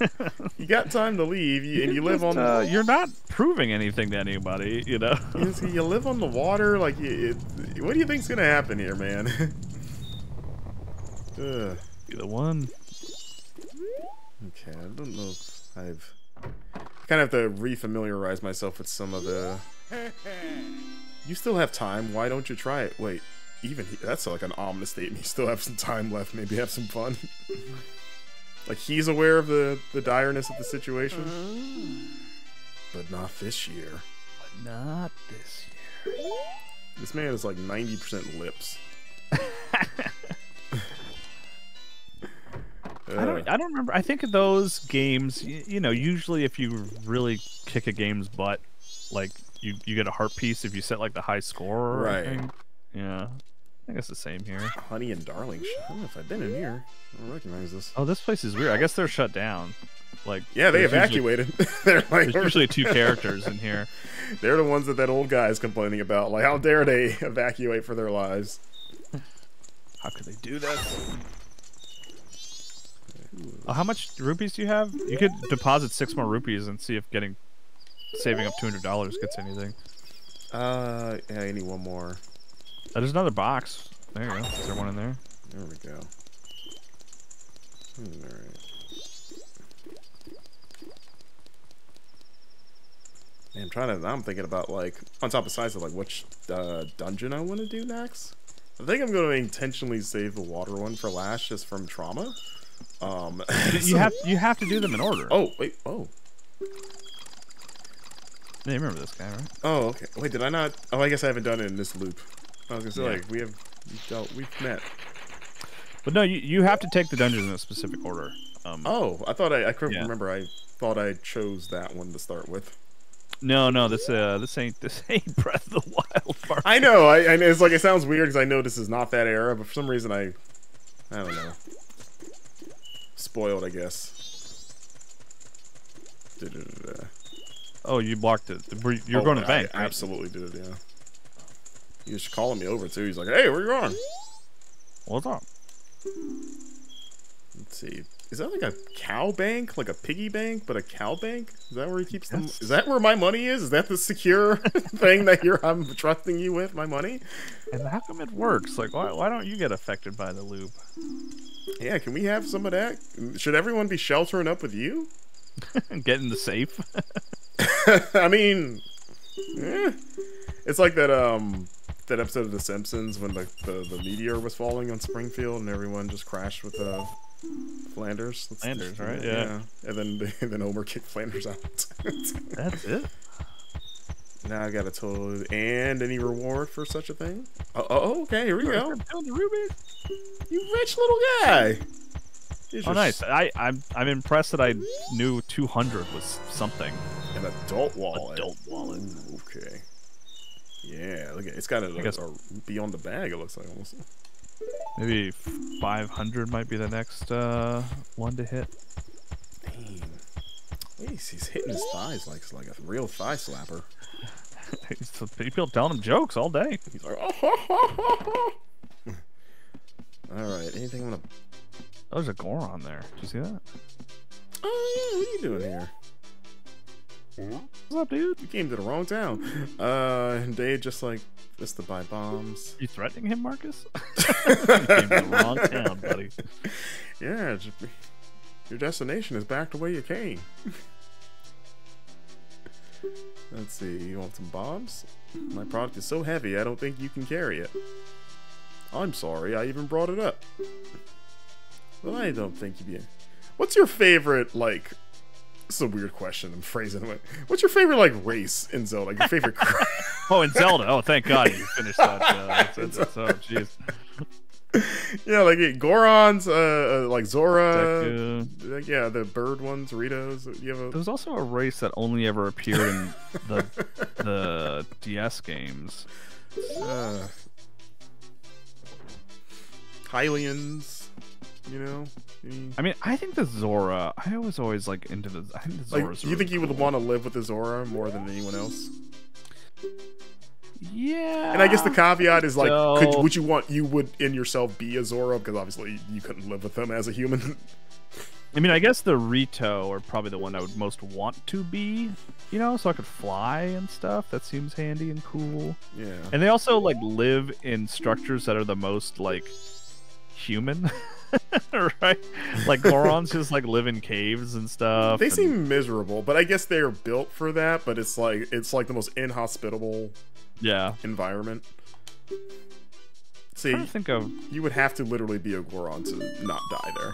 you got time to leave, you, and you live just, on. Uh, the, you're not proving anything to anybody, you know. You, you live on the water, like you, it, what do you think's gonna happen here, man? Ugh. Be the one. Okay, I don't know if I've. I kind of have to re-familiarize myself with some of the. You still have time, why don't you try it? Wait, even he, that's like an ominous statement. You still have some time left, maybe have some fun. Like, he's aware of the, the direness of the situation. Uh, but not this year. But not this year. This man is like ninety percent lips. uh, I, don't, I don't remember. I think of those games, you, you know, usually if you really kick a game's butt, like... You, you get a heart piece if you set like the high score or right. anything. Yeah. I think it's the same here. Honey and Darling. I don't know if I've been in here. I don't recognize this. Oh, this place is weird. I guess they're shut down. Like Yeah, they evacuated. Usually, they're like, there's usually two characters in here. They're the ones that that old guy is complaining about. Like, how dare they evacuate for their lives? How could they do that? Oh, how much rupees do you have? You could deposit six more rupees and see if getting... Saving up two hundred dollars gets anything. Uh, yeah, I need one more. Oh, there's another box. There you go. Is there one in there? There we go. Alright. I'm trying to, I'm thinking about, like, on top of size of, like, which uh, dungeon I want to do next. I think I'm going to intentionally save the water one for last, just from trauma. Um, you, so, have, you have to do them in order. Oh, wait, oh. Yeah, you remember this guy, right? Oh, okay. Wait, did I not? Oh, I guess I haven't done it in this loop. I was gonna say, yeah. like, we have dealt, we've met. But no, you you have to take the dungeons in a specific order. Um, oh, I thought I I couldn't yeah. remember. I thought I chose that one to start with. No, no, this uh, this ain't this ain't Breath of the Wild. Part. I know. I, I it's like it sounds weird because I know this is not that era, but for some reason I, I don't know. Spoiled, I guess. Da-da-da-da. Oh, you blocked it. You're oh, going to I bank. I absolutely did, yeah. He was calling me over, too. He's like, hey, where you going? What's up? Let's see. Is that like a cow bank? Like a piggy bank, but a cow bank? Is that where he keeps them? Is that where my money is? Is that the secure thing that you're I'm trusting you with, my money? And how come it works? Like, why, why don't you get affected by the loop? Yeah, can we have some of that? Should everyone be sheltering up with you? Getting the safe? I mean, eh. It's like that um that episode of The Simpsons when the, the, the meteor was falling on Springfield and everyone just crashed with the... Uh, Flanders. That's Flanders, right? Yeah. yeah. And then they, then Homer kicked Flanders out. That's it. Now I got a total. And any reward for such a thing? Oh, oh okay. Here we go. You rich little guy. Here's oh, nice. I, I'm I'm impressed that I knew two hundred was something. An adult wallet. Adult wallet. Ooh, okay. Yeah. Look at it's got a, guess, a beyond the bag. It looks like almost. Maybe five hundred might be the next uh, one to hit. Dang. At least he's hitting his thighs like like a real thigh slapper. People telling him jokes all day. He's like, oh, ho, ho, ho. All right, anything want to... Oh, there's a Goron there. Did you see that? Oh, yeah, what are you doing here? What's up, dude? You came to the wrong town. Uh, they just like... Just to buy bombs. You threatening him, Marcus? You came to the wrong town, buddy. Yeah, your destination is back the way you came. Let's see, you want some bombs? My product is so heavy, I don't think you can carry it. I'm sorry, I even brought it up. Well, I don't think you'd be... What's your favorite, like... It's a weird question. I'm phrasing it. What's your favorite like race in Zelda? Like, your favorite? Oh, in Zelda. Oh, thank God you finished that. Uh, oh, jeez. Yeah, like Gorons, uh, like Zora. Deku. Like, yeah, the bird ones, Ritos. You have a... There's also a race that only ever appeared in the the D S games. Uh, Hylians. You know, I mean, I think the Zora. I was always like into the. I think the Zora's like, you really think you cool. would want to live with the Zora more than anyone else? Yeah. And I guess the caveat is like, so... could, would you want you would in yourself be a Zora because obviously you couldn't live with them as a human. I mean, I guess the Rito are probably the one I would most want to be. You know, so I could fly and stuff. That seems handy and cool. Yeah. And they also like live in structures that are the most like human. Right, like Gorons just like live in caves and stuff. They and... seem miserable, but I guess they're built for that. But it's like it's like the most inhospitable, yeah, environment. See, I think of you would have to literally be a Goron to not die there.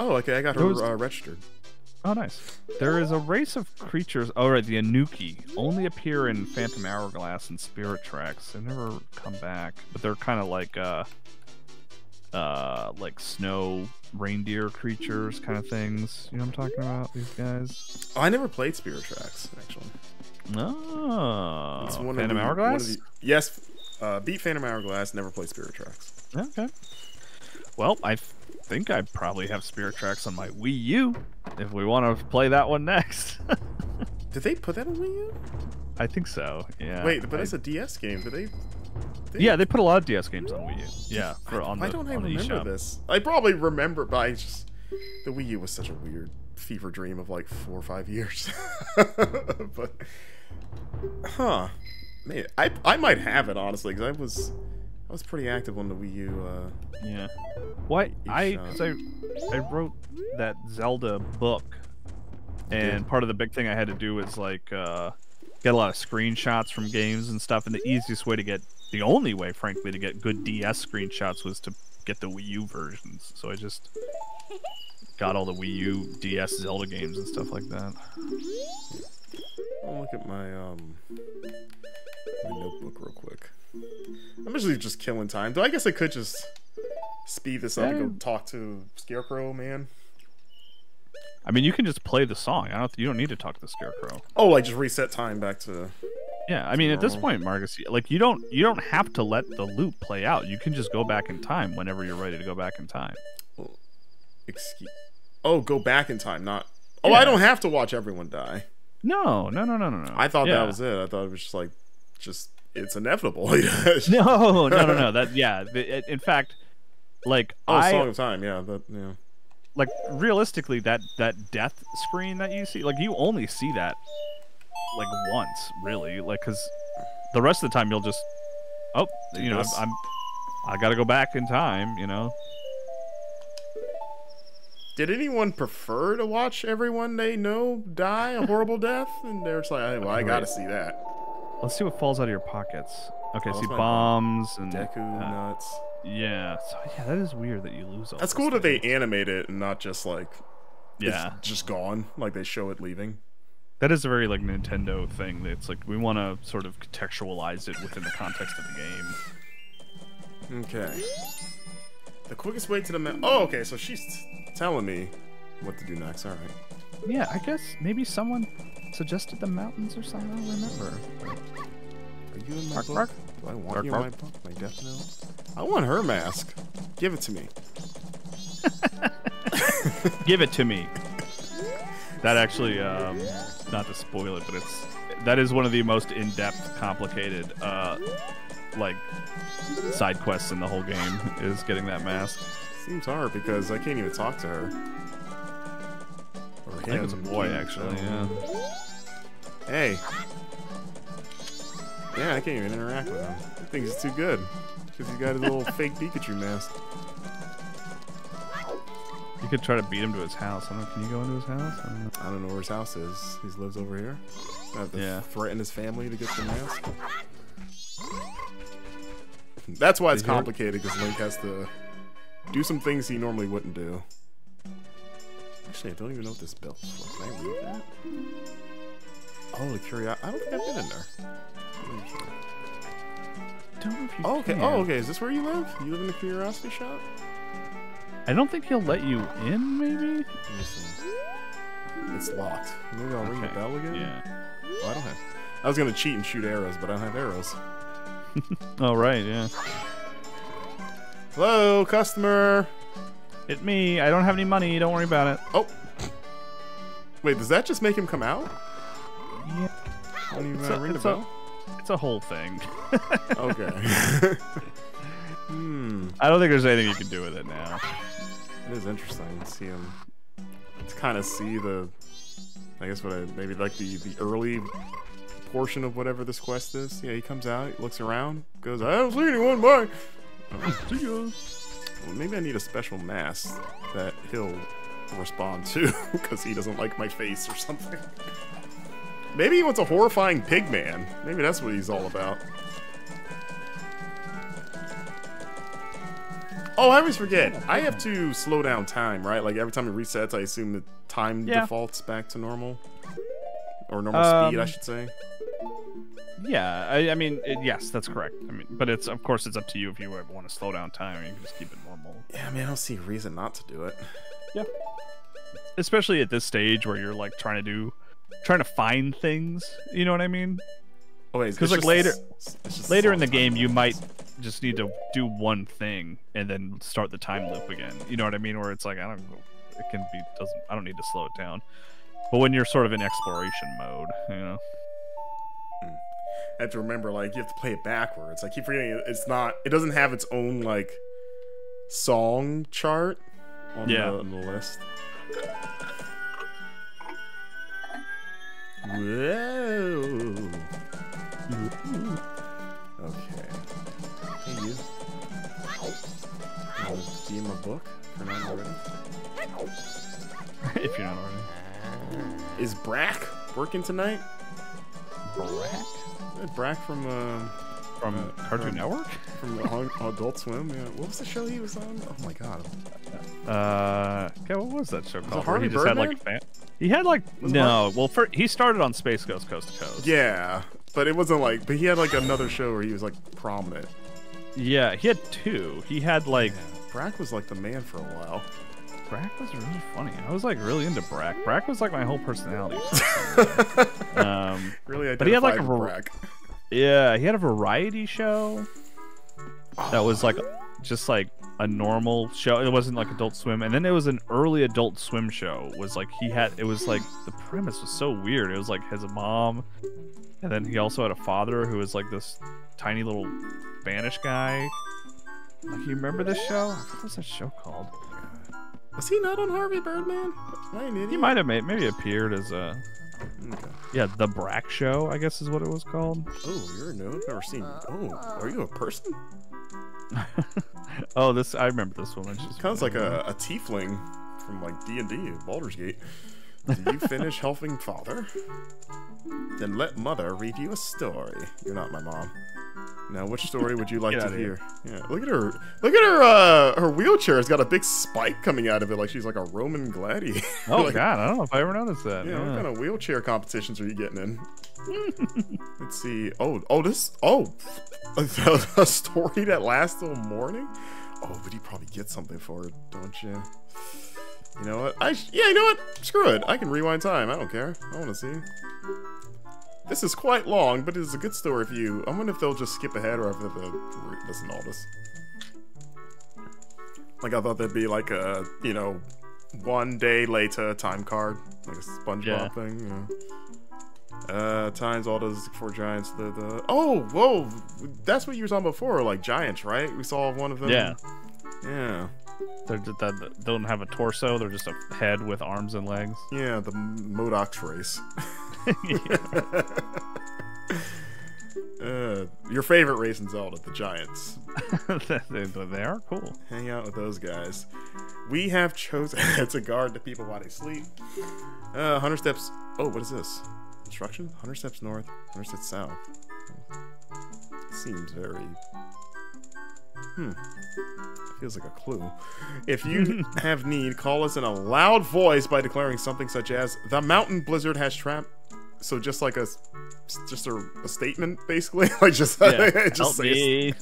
Oh, okay, I got her was... uh, registered. Oh, nice. There is a race of creatures. Oh, right, the Anuki only appear in Phantom Hourglass and Spirit Tracks. They never come back, but they're kind of like uh. Uh, like snow reindeer creatures kind of things. You know what I'm talking about? These guys. Oh, I never played Spirit Tracks, actually. No. It's one Phantom of the, Hourglass? One of the, yes. Uh, beat Phantom Hourglass, never played Spirit Tracks. Okay. Well, I think I probably have Spirit Tracks on my Wii U if we want to play that one next. Did they put that on Wii U? I think so, yeah. Wait, but I... it's a D S game. Did they... They, yeah, they put a lot of D S games on Wii U. Yeah, for, I, on the I don't on even the remember eShop. This. I probably remember, but I just... The Wii U was such a weird fever dream of like four or five years. But... Huh. Man, I, I might have it, honestly, because I was... I was pretty active on the Wii U, uh... Yeah. What? I, cause I... I wrote that Zelda book. And part of the big thing I had to do was like, uh... get a lot of screenshots from games and stuff, and the easiest way to get... The only way, frankly, to get good D S screenshots was to get the Wii U versions. So I just got all the Wii U D S Zelda games and stuff like that. I'll look at my, um, my notebook real quick. I'm usually just killing time. Though I guess I could just speed this up and go talk to Scarecrow, man. I mean, you can just play the song. I don't. You don't need to talk to the Scarecrow. Oh, like just reset time back to... Yeah, I mean, at this point, Marcus, like you don't you don't have to let the loop play out. You can just go back in time whenever you're ready to go back in time. Well, excuse. Oh, go back in time, not. Oh, yeah. I don't have to watch everyone die. No, no, no, no, no, no. I thought yeah. that was it. I thought it was just like, just it's inevitable. no, no, no, no. That yeah. In fact, like oh, I, Song of Time. Yeah, that yeah. Like realistically, that that death screen that you see, like you only see that like once, really, like because the rest of the time you'll just oh, you know, yes. I'm, I'm I gotta go back in time, you know. Did anyone prefer to watch everyone they know die a horrible death? And they're just like, hey, well, I gotta see that. Let's see what falls out of your pockets. Okay, see bombs and Deku uh, nuts. Yeah, so yeah, that is weird that you lose all. That's cool that they animate it and not just like, yeah, it's just gone. Like they show it leaving. That is a very like Nintendo thing. It's like we want to sort of contextualize it within the context of the game. Okay. The quickest way to the map. Oh, okay. So she's telling me what to do next. All right. Yeah, I guess maybe someone suggested the mountains or something. I don't remember. Are you in my bark, book? Bark. Do I want bark, you in bark. my book? My Death Note? I want her mask. Give it to me. Give it to me. That actually, um, not to spoil it, but it's that is one of the most in-depth, complicated, uh, like side quests in the whole game is getting that mask. Seems hard because I can't even talk to her. Or him. I think it's a boy actually. Yeah. Hey. Yeah, I can't even interact with him. I think it's too good because he's got his little fake Pikachu mask. You could try to beat him to his house. I don't know. Can you go into his house? I don't know, I don't know where his house is. He lives over here. I have to yeah. threaten his family to get the mask. That's why it's complicated, because Link has to do some things he normally wouldn't do. Actually, I don't even know what this built is for. Can I read that? Oh, the curiosity. I don't think I've been in there. I don't know if you oh, okay. can. Oh, okay. Is this where you live? You live in the curiosity shop? I don't think he'll let you in, maybe? It's locked. Maybe I'll okay. ring the bell again? Yeah. Oh, I don't have... I was going to cheat and shoot arrows, but I don't have arrows. Oh, right, yeah. Hello, customer. It's me. I don't have any money. Don't worry about it. Oh. Wait, does that just make him come out? Yeah. I don't even know how to ring the bell. It's a whole thing. Okay. hmm. I don't think there's anything you can do with it now. It is interesting to see him. To kind of see the. I guess what I maybe like the the early portion of whatever this quest is. Yeah, he comes out, he looks around, goes, I don't see anyone, bye! Oh, see you. Well, maybe I need a special mask that he'll respond to, because he doesn't like my face or something. Maybe he wants a horrifying pig man. Maybe that's what he's all about. Oh, I always forget. I have to slow down time, right? Like, every time it resets, I assume the time yeah. defaults back to normal. Or normal um, speed, I should say. Yeah, I, I mean, it, yes, that's correct. I mean, but it's of course it's up to you if you ever want to slow down time, or you can just keep it normal. Yeah, I mean, I don't see a reason not to do it. Yeah, especially at this stage where you're like trying to do, trying to find things. You know what I mean? Oh, because like just, later, it's later in the game, you might just need to do one thing and then start the time loop again. You know what I mean? Where it's like I don't, it can be doesn't. I don't need to slow it down. But when you're sort of in exploration mode, you know. I have to remember, like, you have to play it backwards. I keep forgetting it's not, it doesn't have its own, like, song chart on, yeah. the, on the list. Whoa. Okay. Hey, you. I'll give you my book for not already. If you're not already. Is Brack working tonight? Brack? Brack from uh, from uh, Cartoon from, Network, from uh, Adult Swim. Yeah, what was the show he was on? Oh my god. Uh, yeah, what was that show called? Was it Harvey he just had like fan he had like was no. Well, for, he started on Space Ghost Coast to Coast. Yeah, but it wasn't like. But he had like another show where he was like prominent. Yeah, he had two. He had like yeah, Brack was like the man for a while. Brack was really funny. I was like really into Brack. Brack was like my whole personality. um, really identified but he had like a Brack. Yeah, he had a variety show that was like just like a normal show. It wasn't like Adult Swim, and then it was an early Adult Swim show. It was like he had it was like the premise was so weird. It was like his mom, and then he also had a father who was like this tiny little Spanish guy. Like, you remember this show? What was that show called? Was he not on Harvey Birdman? I an idiot. He might have made maybe appeared as a. Okay. Yeah, the Brack Show, I guess, is what it was called. Oh, you're a nerd. I've never seen. Oh, are you a person? Oh, this I remember this one. Sounds like a, a tiefling from like D and D, Baldur's Gate. Do you finish helping father? Then let mother read you a story. You're not my mom. Now, which story would you like to hear? Yeah, look at her. Look at her. Uh, her wheelchair has got a big spike coming out of it, like she's like a Roman gladiator. Oh like, God, I don't know if I ever noticed that. Yeah, yeah. What kind of wheelchair competitions are you getting in? Let's see. Oh, oh, this. Oh, a, a story that lasts till morning. Oh, but you probably get something for it, don't you? You know what? I yeah. You know what? Screw it. I can rewind time. I don't care. I want to see. This is quite long, but it is a good story for you. I wonder if they'll just skip ahead or if they'll listen to all this. Like, I thought there'd be like a, you know, one day later time card. Like a SpongeBob yeah. thing. You know. Uh, times all those four giants. The, the... Oh, whoa. That's what you were talking about before. Like giants, right? We saw one of them. Yeah. Yeah. They're just, they don't have a torso. They're just a head with arms and legs. Yeah, the Modok's race. uh, your favorite race in Zelda, the Giants. they, they are cool. Hang out with those guys. We have chosen to guard the people while they sleep. Uh, one hundred steps. Oh, what is this? Instructions? one hundred steps north, one hundred steps south. Seems very... Hmm. Feels like a clue. If you have need, call us in a loud voice by declaring something such as, the mountain blizzard has trapped. So just like a, just a, a statement basically, like just, yeah, just help say me.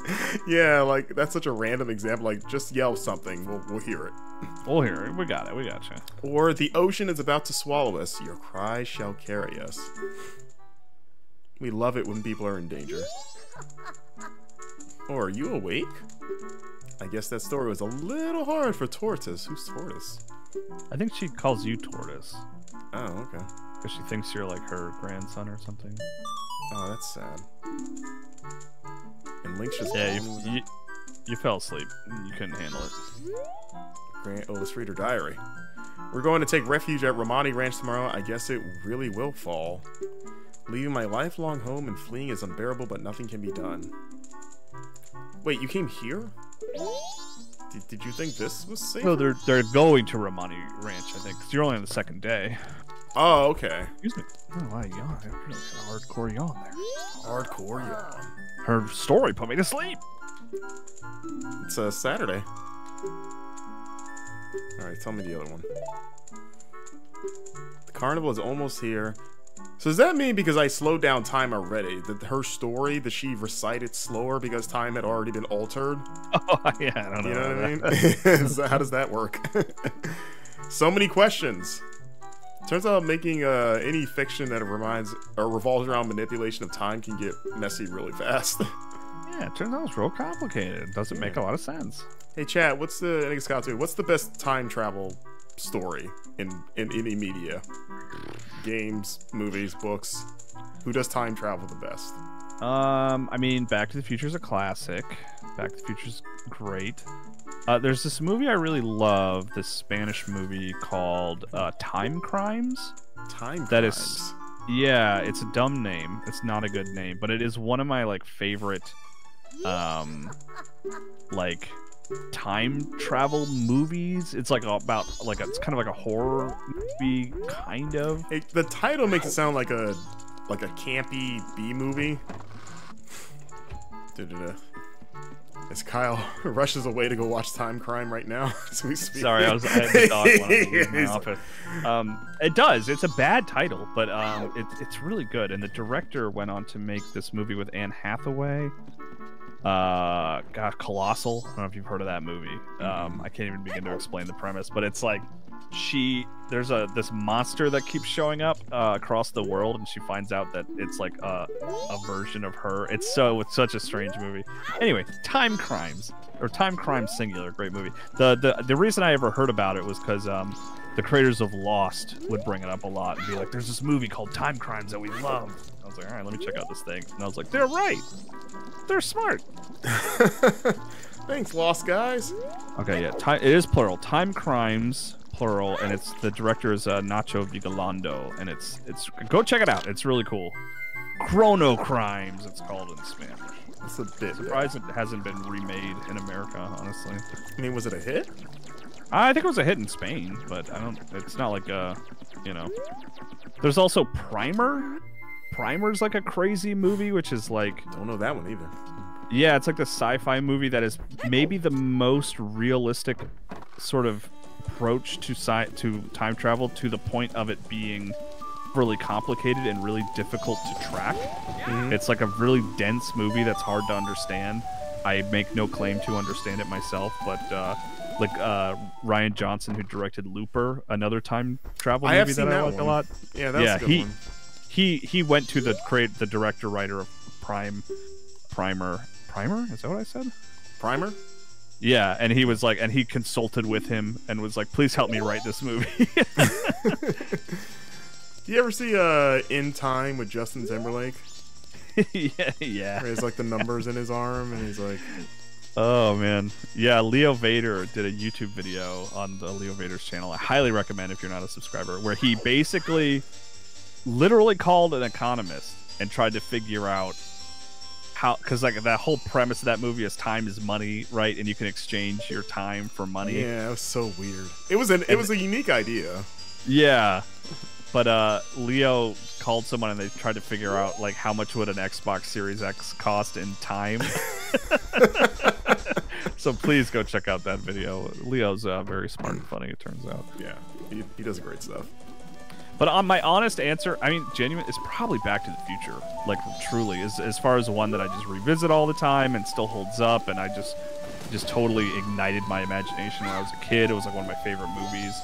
Yeah, like that's such a random example. Like just yell something, we'll we'll hear it. We'll hear it. We got it. We got you. Or the ocean is about to swallow us. Your cry shall carry us. We love it when people are in danger. Or are you awake? I guess that story was a little hard for Tortoise. Who's Tortoise? I think she calls you Tortoise. Oh, okay. Because she thinks you're like her grandson or something. Oh, that's sad. And Link's just yeah, you, you, you fell asleep. You couldn't handle it. Grand oh, let's read her diary. We're going to take refuge at Romani Ranch tomorrow. I guess it really will fall. Leaving my lifelong home and fleeing is unbearable, but nothing can be done. Wait, you came here? Did, did you think this was safe? No, they're they're going to Romani Ranch, I think, because you're only on the second day. Oh, okay. Excuse me. Oh, I yawn. I really got a hardcore yawn there. Hardcore yawn. Her story put me to sleep. It's a Saturday. All right, tell me the other one. The carnival is almost here. So does that mean because I slowed down time already, that her story, that she recited slower because time had already been altered? Oh, yeah, I don't know. You know what I mean? So how does that work? So many questions. Turns out making uh, any fiction that reminds or revolves around manipulation of time can get messy really fast. Yeah, it turns out it's real complicated. Doesn't yeah. make a lot of sense. Hey, Chad, what's the I think it's got to, what's the best time travel story in in any media? Games, movies, books. Who does time travel the best? Um, I mean, Back to the Future is a classic. Back to the Future is great. Uh, there's this movie I really love, this Spanish movie called uh, Time Crimes. Time Crimes? That is, yeah, it's a dumb name. It's not a good name, but it is one of my like favorite, um, like time travel movies. It's like about like a, it's kind of like a horror movie, kind of. It, the title makes it sound like a like a campy B movie. Da-da-da. As Kyle rushes away to go watch Time Crime right now. So sorry, I was I had the dog when I was in my office. Um, it does. It's a bad title, but um, it, it's really good. And the director went on to make this movie with Anne Hathaway. Uh, God, Colossal. I don't know if you've heard of that movie. Um, I can't even begin to explain the premise, but it's like she there's a this monster that keeps showing up uh, across the world, and she finds out that it's like a, a version of her. It's so it's such a strange movie. Anyway, Time Crimes or Time Crimes Singular, great movie. The the the reason I ever heard about it was because um the creators of Lost would bring it up a lot and be like, "There's this movie called Time Crimes that we love." I was like, "All right, let me check out this thing," and I was like, "They're right, they're smart." Thanks, Lost guys. Okay, yeah, time, it is plural. Time Crimes, plural, and it's the director is uh, Nacho Vigalondo, and it's it's go check it out. It's really cool. Chrono Crimes, it's called in Spanish. That's a bit surprised it hasn't been remade in America, honestly. I mean, was it a hit? I think it was a hit in Spain, but I don't. It's not like a, you know. There's also Primer. Primer's like a crazy movie, which is like. Don't know that one either. Yeah, it's like the sci-fi movie that is maybe the most realistic sort of approach to sci to time travel, to the point of it being really complicated and really difficult to track. Mm-hmm. It's like a really dense movie that's hard to understand. I make no claim to understand it myself, but uh, like uh, Ryan Johnson, who directed Looper, another time travel movie that I like a lot. Yeah, that's yeah, a good he, one. He he went to the create the director writer of Prime Primer. Primer? Is that what I said? Primer? Yeah, and he was like, and he consulted with him and was like, please help me write this movie. Do you ever see uh, In Time with Justin Timberlake? yeah, yeah. Where he's like the numbers in his arm and he's like... Oh, man. Yeah, Leo Vader did a YouTube video on the Leo Vader's channel. I highly recommend if you're not a subscriber, where he basically literally called an economist and tried to figure out how, because like that whole premise of that movie is time is money, right? And you can exchange your time for money. Yeah, it was so weird. It was an it and, was a unique idea. Yeah, but uh, Leo called someone and they tried to figure out like how much would an Xbox Series X cost in time. So please go check out that video. Leo's uh, very smart and funny. It turns out. Yeah, he, he does great stuff. But on my honest answer, I mean, genuine, it's probably Back to the Future. Like, truly, as, as far as one that I just revisit all the time and still holds up, and I just just totally ignited my imagination when I was a kid. It was like one of my favorite movies.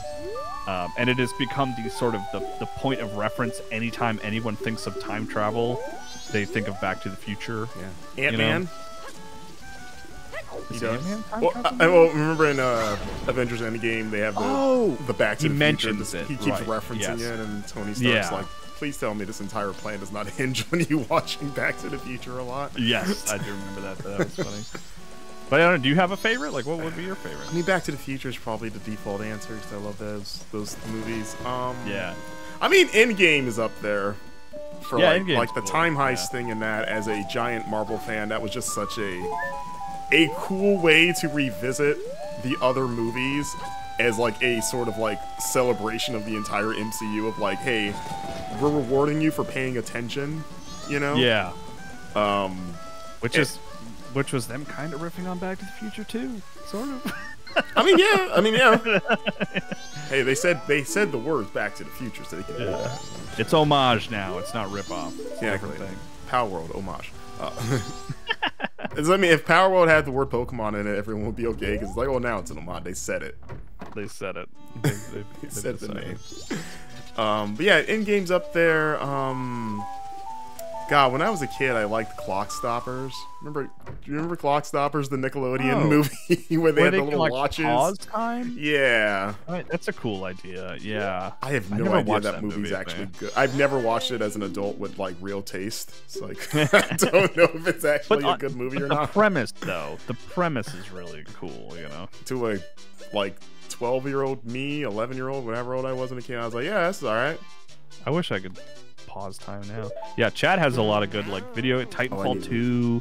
Um, and it has become the sort of the, the point of reference. Anytime anyone thinks of time travel, they think of Back to the Future. Yeah. Ant-Man? He does. Well, I, well, remember in uh, Avengers Endgame, they have the, oh, the Back to the Future. He mentions it. He keeps right. referencing yes. it, and Tony Stark's yeah. like, please tell me this entire plan does not hinge on you watching Back to the Future a lot. Yes, I do remember that. That was funny. But I don't know, do you have a favorite? Like, what would be your favorite? I mean, Back to the Future is probably the default answer, because I love those, those movies. Um, yeah. I mean, Endgame is up there for yeah, like, like the cool. time heist yeah. thing in that. As a giant Marvel fan, that was just such a... a cool way to revisit the other movies as like a sort of like celebration of the entire M C U of like, hey, we're rewarding you for paying attention, you know? Yeah. Um, which it, is, which was them kind of riffing on Back to the Future too, sort of. I mean, yeah. I mean, yeah. Hey, they said they said the words Back to the Future, so they can do that. It's homage now. It's not ripoff. It's yeah, exactly. Power World homage. Uh, I mean, if Power World had the word Pokemon in it, everyone would be okay, because it's like, well, now it's an homage. They said it. They said it. They, they, they, they said the name. Um, but yeah, Endgame's up there. Um, God, when I was a kid, I liked Clock Stoppers. Remember, do you remember Clock Stoppers, the Nickelodeon oh. movie where they Where had they the little like watches? Pause time? Yeah. Right, that's a cool idea. Yeah. I have no I idea that, that movie's movie, actually man. good. I've never watched it as an adult with like real taste. It's like I don't know if it's actually but, a good movie or the not. The premise, though, the premise is really cool. You know, to a like twelve-year-old me, eleven-year-old, whatever old I was when I came, I was like, yeah, this is all right. I wish I could. Pause time now. Yeah, Chad has a lot of good like video. Titanfall oh, two,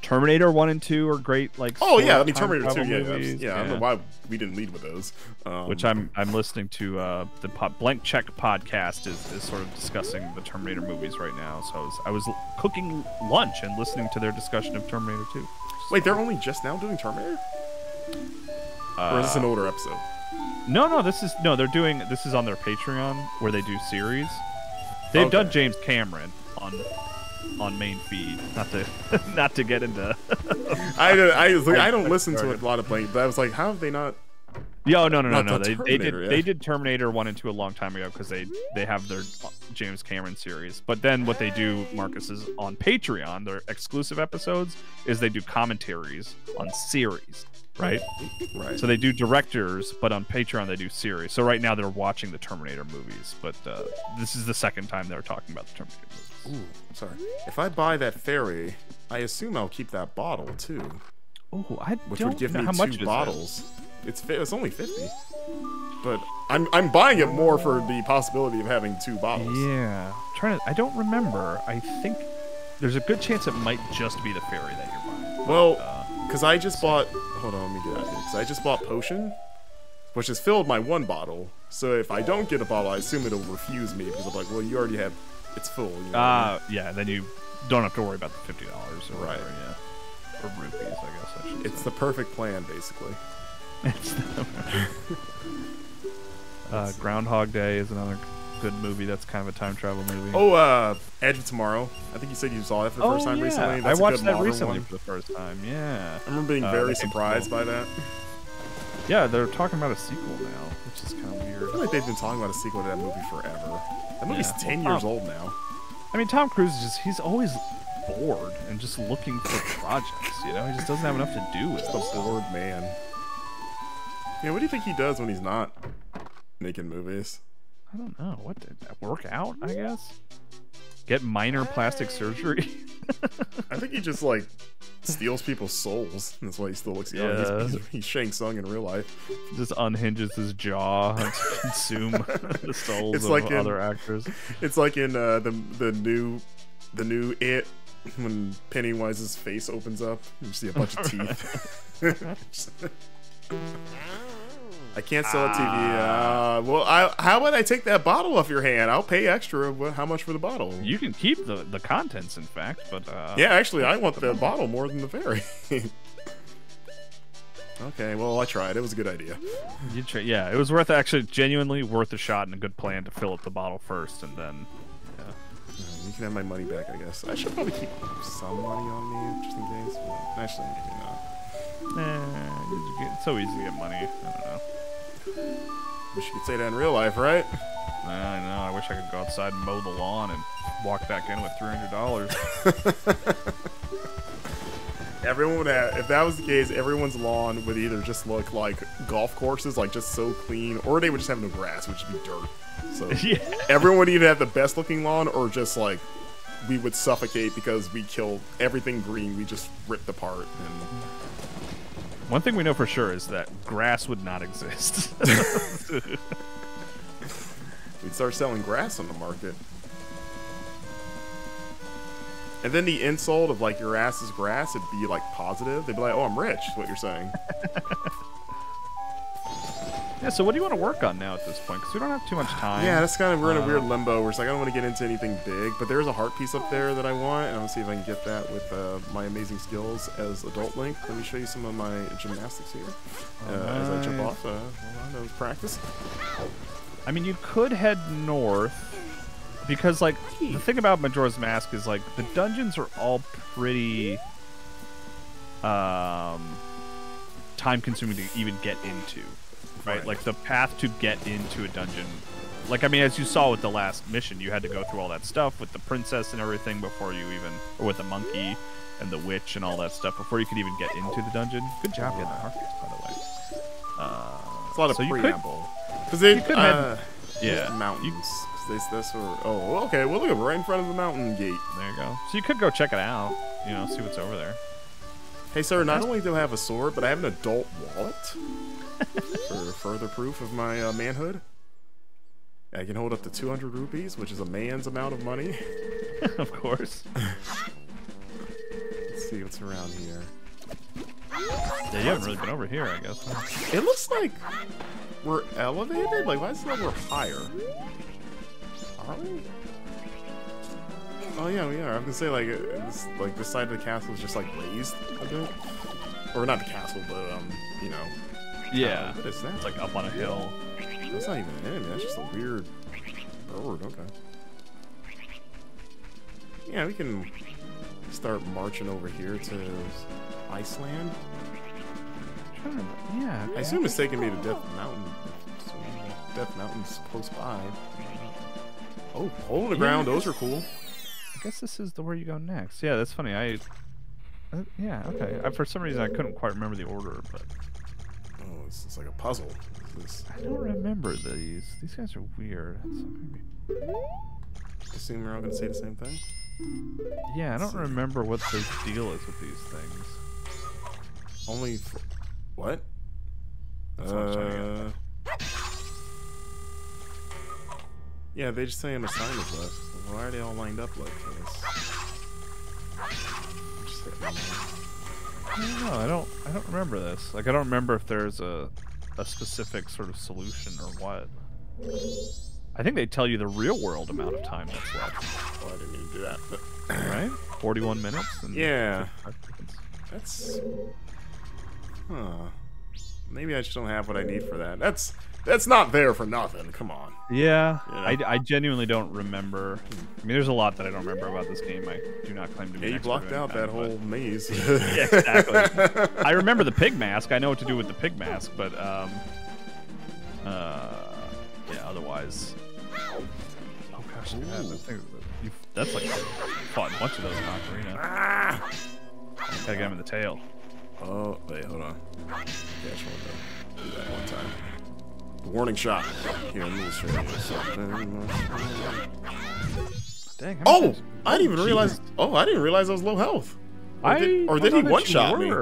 Terminator one and two are great. Like oh yeah, I mean Terminator two. Yeah, yeah, yeah, yeah. I don't know why we didn't lead with those. Um, Which I'm I'm listening to uh, the pop, Blank Check podcast is, is sort of discussing the Terminator movies right now. So I was, I was cooking lunch and listening to their discussion of Terminator two. So. Wait, they're only just now doing Terminator? Uh, or is this an older episode? No, no. This is no. They're doing this is on their Patreon where they do series. They've okay. done James Cameron on on main feed. Not to not to get into. I don't, I, was like, I don't listen to a lot of Blank, but I was like, how have they not Yo, no, no, no, no. They, they did yeah. they did Terminator one and two a long time ago because they they have their James Cameron series. But then what they do, Marcus, is on Patreon, their exclusive episodes, is they do commentaries on series, right? Right. So they do directors, but on Patreon they do series. So right now they're watching the Terminator movies, but uh, this is the second time they're talking about the Terminator movies. Ooh, I'm sorry. If I buy that ferry, I assume I'll keep that bottle too. Oh, I which don't would give know me how two much bottles. That? It's it's only fifty, but I'm I'm buying it more for the possibility of having two bottles. Yeah, I'm trying to. I don't remember. I think there's a good chance it might just be the fairy that you're buying. Well, because uh, I just bought. Hold on, let me get out of here. Because I just bought potion, which has filled my one bottle. So if I don't get a bottle, I assume it'll refuse me because I'm like, well, you already have. It's full. You know? Uh yeah. Then you don't have to worry about the fifty dollars or right. whatever. Yeah. Or rupees, I guess. I should it's say. The perfect plan, basically. uh, Groundhog Day is another good movie that's kind of a time travel movie. Oh, uh, Edge of Tomorrow. I think you said you saw that for the oh, first time yeah. recently. That's I watched a good that recently one. For the first time, yeah. I remember being uh, very surprised cool. by that. Yeah, they're talking about a sequel now, which is kind of weird. I feel like they've been talking about a sequel to that movie forever. That movie's yeah. ten well, years Tom, old now. I mean, Tom Cruise is just, he's always bored and just looking for projects, you know? He just doesn't have enough to do. He's a bored man. Yeah, what do you think he does when he's not making movies? I don't know. What did that work out, I guess? Get minor plastic surgery? I think he just, like, steals people's souls. That's why he still looks young. Yeah. He's, he's, he's Shang Tsung in real life. Just unhinges his jaw to consume the souls it's of like other in, actors. It's like in uh, the, the new the new It, when Pennywise's face opens up. You see a bunch of teeth. I can't sell a T V. Uh, well, I, how would I take that bottle off your hand? I'll pay extra. How much for the bottle? You can keep the, the contents, in fact. But uh, yeah, actually, I want the bottle more than the fairy. Okay, well, I tried. It was a good idea. You try, yeah, it was worth actually genuinely worth a shot and a good plan to fill up the bottle first, and then yeah. You can have my money back, I guess. I should probably keep some money on me just in case. But actually, maybe not. Nah, it's so easy to get money. I don't know. Wish you could say that in real life, right? I know. I wish I could go outside and mow the lawn and walk back in with three hundred dollars. Everyone would have, if that was the case, everyone's lawn would either just look like golf courses, like just so clean, or they would just have no grass, which would be dirt. So yeah. Everyone would either have the best looking lawn or just like. We would suffocate because we killed everything green. We just ripped apart. And one thing we know for sure is that grass would not exist. We'd start selling grass on the market. And then the insult of like your ass is grass, it'd be like positive. They'd be like, oh, I'm rich, is what you're saying. Yeah, so what do you want to work on now at this point? Because we don't have too much time. Yeah, that's kind of, we're in a uh, weird limbo where it's like, I don't want to get into anything big, but there's a heart piece up there that I want, and I want to see if I can get that with uh, my amazing skills as Adult Link. Let me show you some of my gymnastics here uh, nice. As I jump off. Uh, hold on, that was practice. I mean, you could head north, because, like, the thing about Majora's Mask is, like, the dungeons are all pretty... Um, time-consuming to even get into. Right. Right, like the path to get into a dungeon, like I mean, as you saw with the last mission, you had to go through all that stuff with the princess and everything before you even, or with the monkey and the witch and all that stuff before you could even get into the dungeon. Good job getting the Marcus, by the way. Uh, it's a lot of so preamble. Because they, uh, yeah, mountains. You, they, that's where, oh, okay. Well, look, right in front of the mountain gate. There you go. So you could go check it out. You know, see what's over there. Hey, sir. Not only do I have a sword, but I have an adult wallet. For further proof of my uh, manhood, I can hold up to two hundred rupees, which is a man's amount of money. Of course. Let's see what's around here. Yeah, you haven't really been over here, I guess. Huh? It looks like we're elevated? Like, why is it like we're higher? Are we? Oh, yeah, we are. I was gonna say, like, it's, like this side of the castle is just, like, raised a bit. Or not the castle, but, um, you know. Yeah, uh, what is that? It's like up on a hill. That's not even an enemy, that's just a weird bird, okay. Yeah, we can start marching over here to Iceland. I'm remember. Yeah. I assume it's taking me to Death Mountain. Death Mountain's close by. Oh, hole in the ground. Those are cool. I guess this is the where you go next. Yeah, that's funny. I. Uh, yeah. Okay. I, for some reason, I couldn't quite remember the order, but. Oh, it's, it's like a puzzle. This? I don't remember these. These guys are weird. I assume we're all gonna say the same thing. Yeah, I don't remember what the deal is with these things. Only for... What? That's what uh... Yeah, they just say an assignment left. Why are they all lined up like this? I don't know. I don't. I don't remember this. Like, I don't remember if there's a a specific sort of solution or what. I think they tell you the real world amount of time that's left. Well, I didn't even do that. But right? forty-one minutes? And yeah. fifty-five seconds. That's... Huh. Maybe I just don't have what I need for that. That's that's not there for nothing. Come on. Yeah. You know? I, I genuinely don't remember. I mean, there's a lot that I don't remember about this game. I do not claim to be yeah, an expert. You blocked out that whole maze. Yeah, exactly. I remember the pig mask. I know what to do with the pig mask, but... um, uh. Yeah, otherwise... Oh gosh, look at that. That thing, you, that's like... Fought a bunch of those in Ocarina. Ah! Gotta get him in the tail. Oh, wait, hold on. Yeah, I just wanted to do that one time. The warning shot. Here, I'm gonna show you something. Dang, how oh! Times? I didn't even realize... Oh, I didn't realize I was low health. Or I... Did, or I did he one-shot me?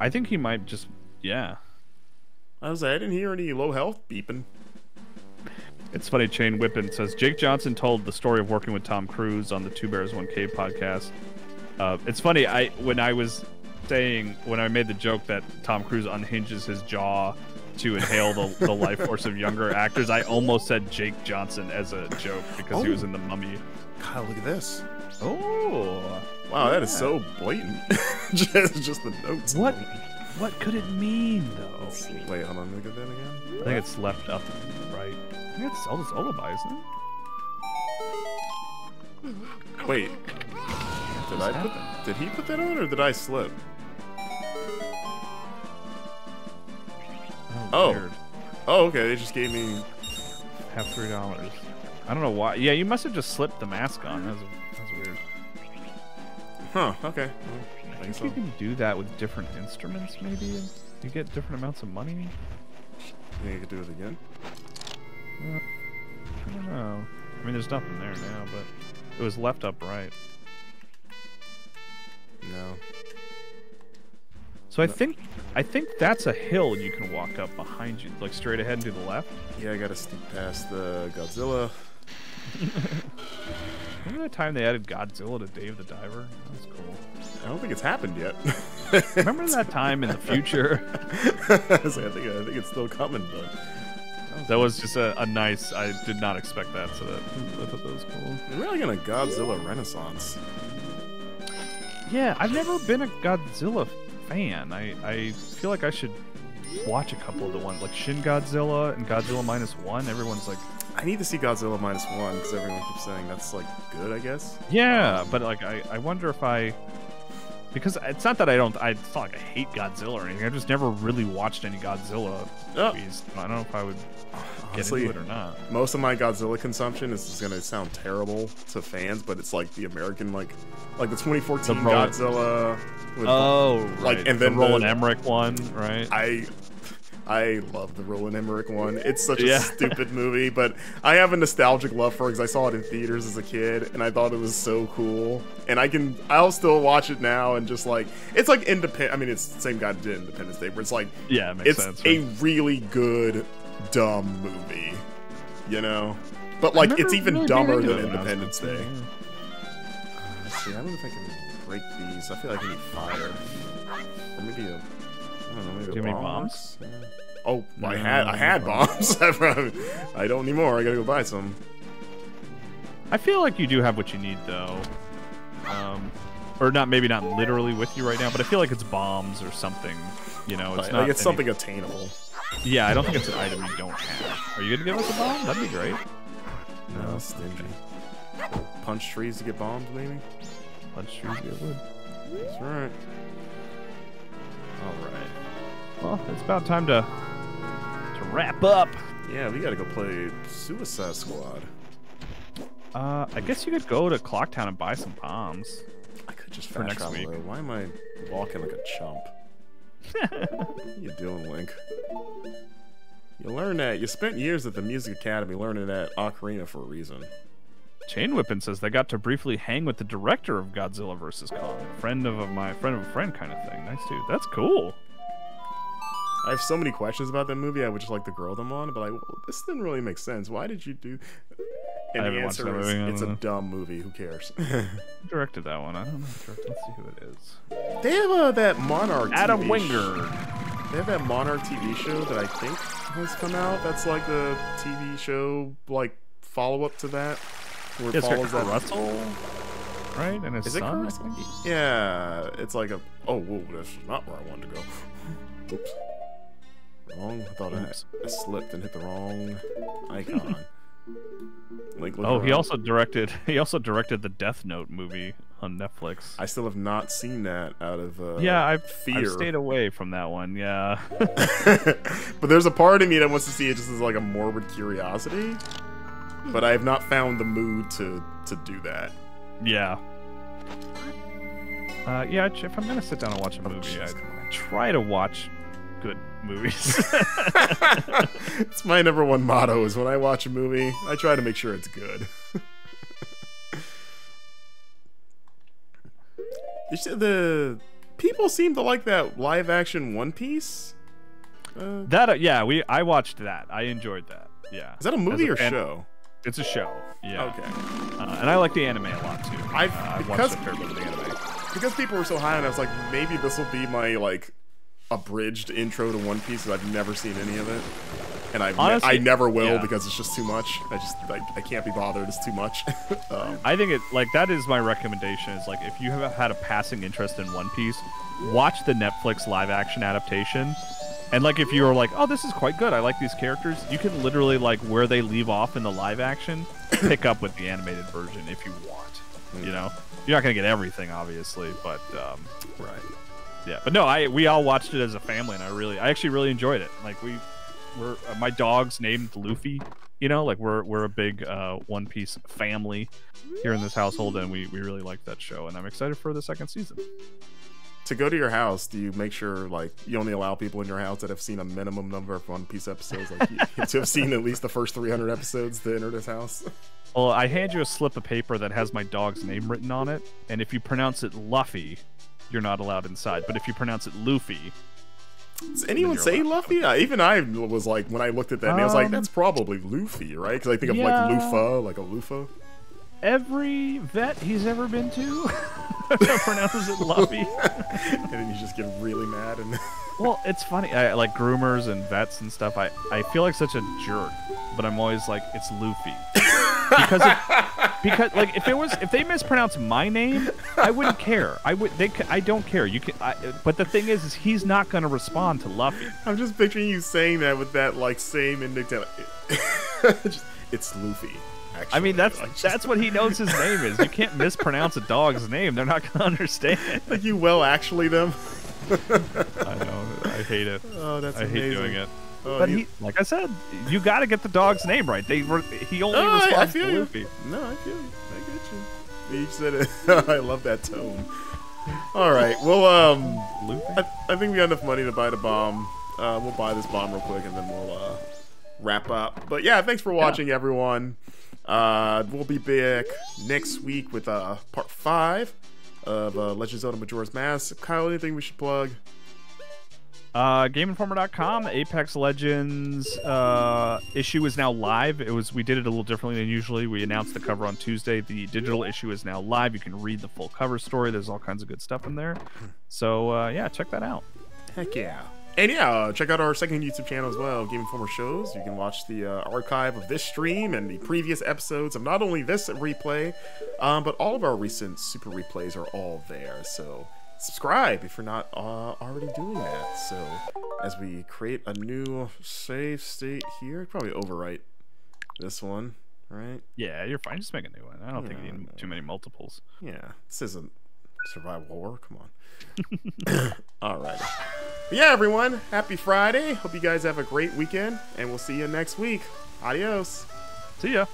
I think he might just... Yeah. I was like, I didn't hear any low health beeping. It's funny, Chain Whippin says, Jake Johnson told the story of working with Tom Cruise on the Two Bears, One Cave podcast. Uh, it's funny, I when I was saying, when I made the joke that Tom Cruise unhinges his jaw to inhale the, the life force of younger actors, I almost said Jake Johnson as a joke because oh. he was in The Mummy. Kyle, look at this. Oh. Wow, yeah. That is so blatant. just, just the notes. What? What could it mean, though? Wait, hold on, look at that again. I think it's left, up, right. I think it's Zelda's Lullaby, isn't it? Wait. Did I put that? Did he put that on, or did I slip? Oh. Oh, weird. Oh, okay. They just gave me half three dollars. I don't know why. Yeah, you must have just slipped the mask on. That was, that was weird. Huh. Okay. Well, I think so. You can do that with different instruments, maybe. You get different amounts of money. Yeah, you could do it again. Uh, I don't know. I mean, there's nothing there now, but it was left up right. No. So I no. think I think that's a hill you can walk up behind you, like straight ahead and to the left. Yeah, I gotta sneak past the Godzilla. Remember that time they added Godzilla to Dave the Diver? That was cool. I don't think it's happened yet. Remember that time in the future? I, like, I, think, I think it's still coming, but... That was just a, a nice... I did not expect that, so that, I thought that was cool. You're really gonna Godzilla renaissance. Yeah, I've never been a Godzilla fan. I, I feel like I should watch a couple of the ones, like Shin Godzilla and Godzilla Minus One. Everyone's like... I need to see Godzilla Minus One, because everyone keeps saying that's, like, good, I guess. Yeah, but, like, I, I wonder if I... Because it's not that I don't, I thought like I hate Godzilla or anything. I've just never really watched any Godzilla movies. Oh. I don't know if I would Honestly, get into it or not. Most of my Godzilla consumption is, is going to sound terrible to fans, but it's like the American, like, like the twenty fourteen the Godzilla. With, oh, right. Like, and then the Roland the, Emmerich one, right? I, I love the Roland Emmerich one. It's such a yeah. stupid movie, but I have a nostalgic love for it because I saw it in theaters as a kid, and I thought it was so cool. And I can, I'll still watch it now, and just like it's like independent. I mean, it's the same guy did Independence Day, but it's like yeah, it makes it's sense, right? a really good dumb movie, you know. But like it's even really dumber than Independence Day. Yeah. Uh, let's see, I don't know if I can break these. I feel like I need fire, or maybe a. I don't know, maybe do you have any bombs? bombs? Oh, no, I had I had bombs. I don't need more. I gotta go buy some. I feel like you do have what you need, though. Um, or not, maybe not literally with you right now, but I feel like it's bombs or something. You know, it's like, not. Like it's any... something attainable. Yeah, I don't think it's an item you don't have. Are you gonna give us a bomb? That'd be great. No, stingy. Punch trees to get bombs, maybe. Punch trees to get wood. That's right. All right. Well, it's about time to to wrap up. Yeah, we gotta go play Suicide Squad. Uh, I guess you could go to Clocktown and buy some bombs. I could just for next week. Though. Why am I walking like a chump? What are you doing, Link? You learned that. You spent years at the Music Academy learning that ocarina for a reason. Chainwhippin says they got to briefly hang with the director of Godzilla versus. Kong. Friend of a, my friend of a friend kind of thing. Nice, dude. That's cool. I have so many questions about that movie. I would just like to grill them on, but I, well, this didn't really make sense. Why did you do... And the answer is, it's a dumb movie. Who cares? Directed that one. I don't know. Let's see who it is. They have uh, that Monarch Adam T V Winger. They have that Monarch T V show that I think has come out. That's like the T V show, like, follow-up to that. Where it yeah, follows that Russell, right? And his is son? It yeah. It's like a... Oh, whoa, that's not where I wanted to go. Oops. Wrong? I thought I, I slipped and hit the wrong icon. Like, oh, around. he also directed. He also directed the Death Note movie on Netflix. I still have not seen that. Out of uh, yeah, I've, fear. I've stayed away from that one. Yeah, but there's a part of me that wants to see it just as like a morbid curiosity. But I have not found the mood to to do that. Yeah. Uh, yeah. If I'm gonna sit down and watch a movie, oh, I try to watch good movies. It's my number one motto is when I watch a movie, I try to make sure it's good. The people seem to like that live action One Piece. Uh, that uh, yeah, we I watched that. I enjoyed that. Yeah. Is that a movie a, or show? It's a show. Yeah. Okay. Uh, and I like the anime a lot too. I've, uh, I've watched a fair bit of the anime. Because people were so high on it, I was like, maybe this will be my like abridged intro to One Piece. I've never seen any of it, and I've Honestly, ne I never will yeah. because it's just too much. I just like I can't be bothered. It's too much. um, I think it like that is my recommendation. Is like if you have had a passing interest in One Piece, watch the Netflix live action adaptation, and like if you're like, oh, this is quite good. I like these characters. You can literally like where they leave off in the live action, pick up with the animated version if you want. Mm. You know, you're not gonna get everything obviously, but um, right. Yeah, but no, I we all watched it as a family, and I really, I actually really enjoyed it. Like we, we're uh, my dog's named Luffy, you know, like we're we're a big uh, One Piece family here in this household, and we we really liked that show, and I'm excited for the second season. To go to your house, do you make sure like you only allow people in your house that have seen a minimum number of One Piece episodes, like you, to have seen at least the first three hundred episodes to enter this house? Well, I hand you a slip of paper that has my dog's name written on it, and if you pronounce it Luffy, you're not allowed inside. But if you pronounce it Luffy... Does anyone say Luffy? I, even I was like, when I looked at that, um, and I was like, that's probably Luffy, right? Because I think of yeah. like loofah, like a loofah. Every vet he's ever been to pronounces it Luffy. And then you just get really mad. And well, it's funny. I, like groomers and vets and stuff, I, I feel like such a jerk, but I'm always like, it's Luffy. Because if, because like if it was if they mispronounce my name, I wouldn't care. I would they I don't care. You can I, but the thing is is he's not going to respond to Luffy. I'm just picturing you saying that with that like same indignant. It's Luffy. Actually. I mean that's like, just... that's what he knows his name is. You can't mispronounce a dog's name. They're not going to understand. Like you well actually them. I know. I hate it. Oh, that's I amazing. hate doing it. Oh, but he, he, like I said, you got to get the dog's name right. They were, he only no, responds I, I feel to Luffy. You. No, I feel you. I get you. You said it. I love that tone. All right. Well, um, I, I think we got enough money to buy the bomb. Uh, we'll buy this bomb real quick, and then we'll uh, wrap up. But yeah, thanks for watching, yeah. everyone. Uh, we'll be back next week with uh, part five of uh, Legend of Zelda: Majora's Mask. Kyle, anything we should plug? Uh, Game Informer dot com, Apex Legends uh, issue is now live. It was we did it a little differently than usually. We announced the cover on Tuesday. The digital issue is now live. You can read the full cover story. There's all kinds of good stuff in there. So uh, yeah, check that out. Heck yeah! And yeah, uh, check out our second YouTube channel as well, Game Informer Shows. You can watch the uh, archive of this stream and the previous episodes of not only this replay, um, but all of our recent Super Replays are all there. So. Subscribe if you're not uh, already doing that. So as we create a new save state here, probably overwrite this one, right? Yeah, you're fine. Just make a new one. I don't yeah, think you need no. too many multiples. Yeah, this isn't survival horror. Come on. All right. But yeah, everyone, happy Friday. Hope you guys have a great weekend, and we'll see you next week. Adios. See ya.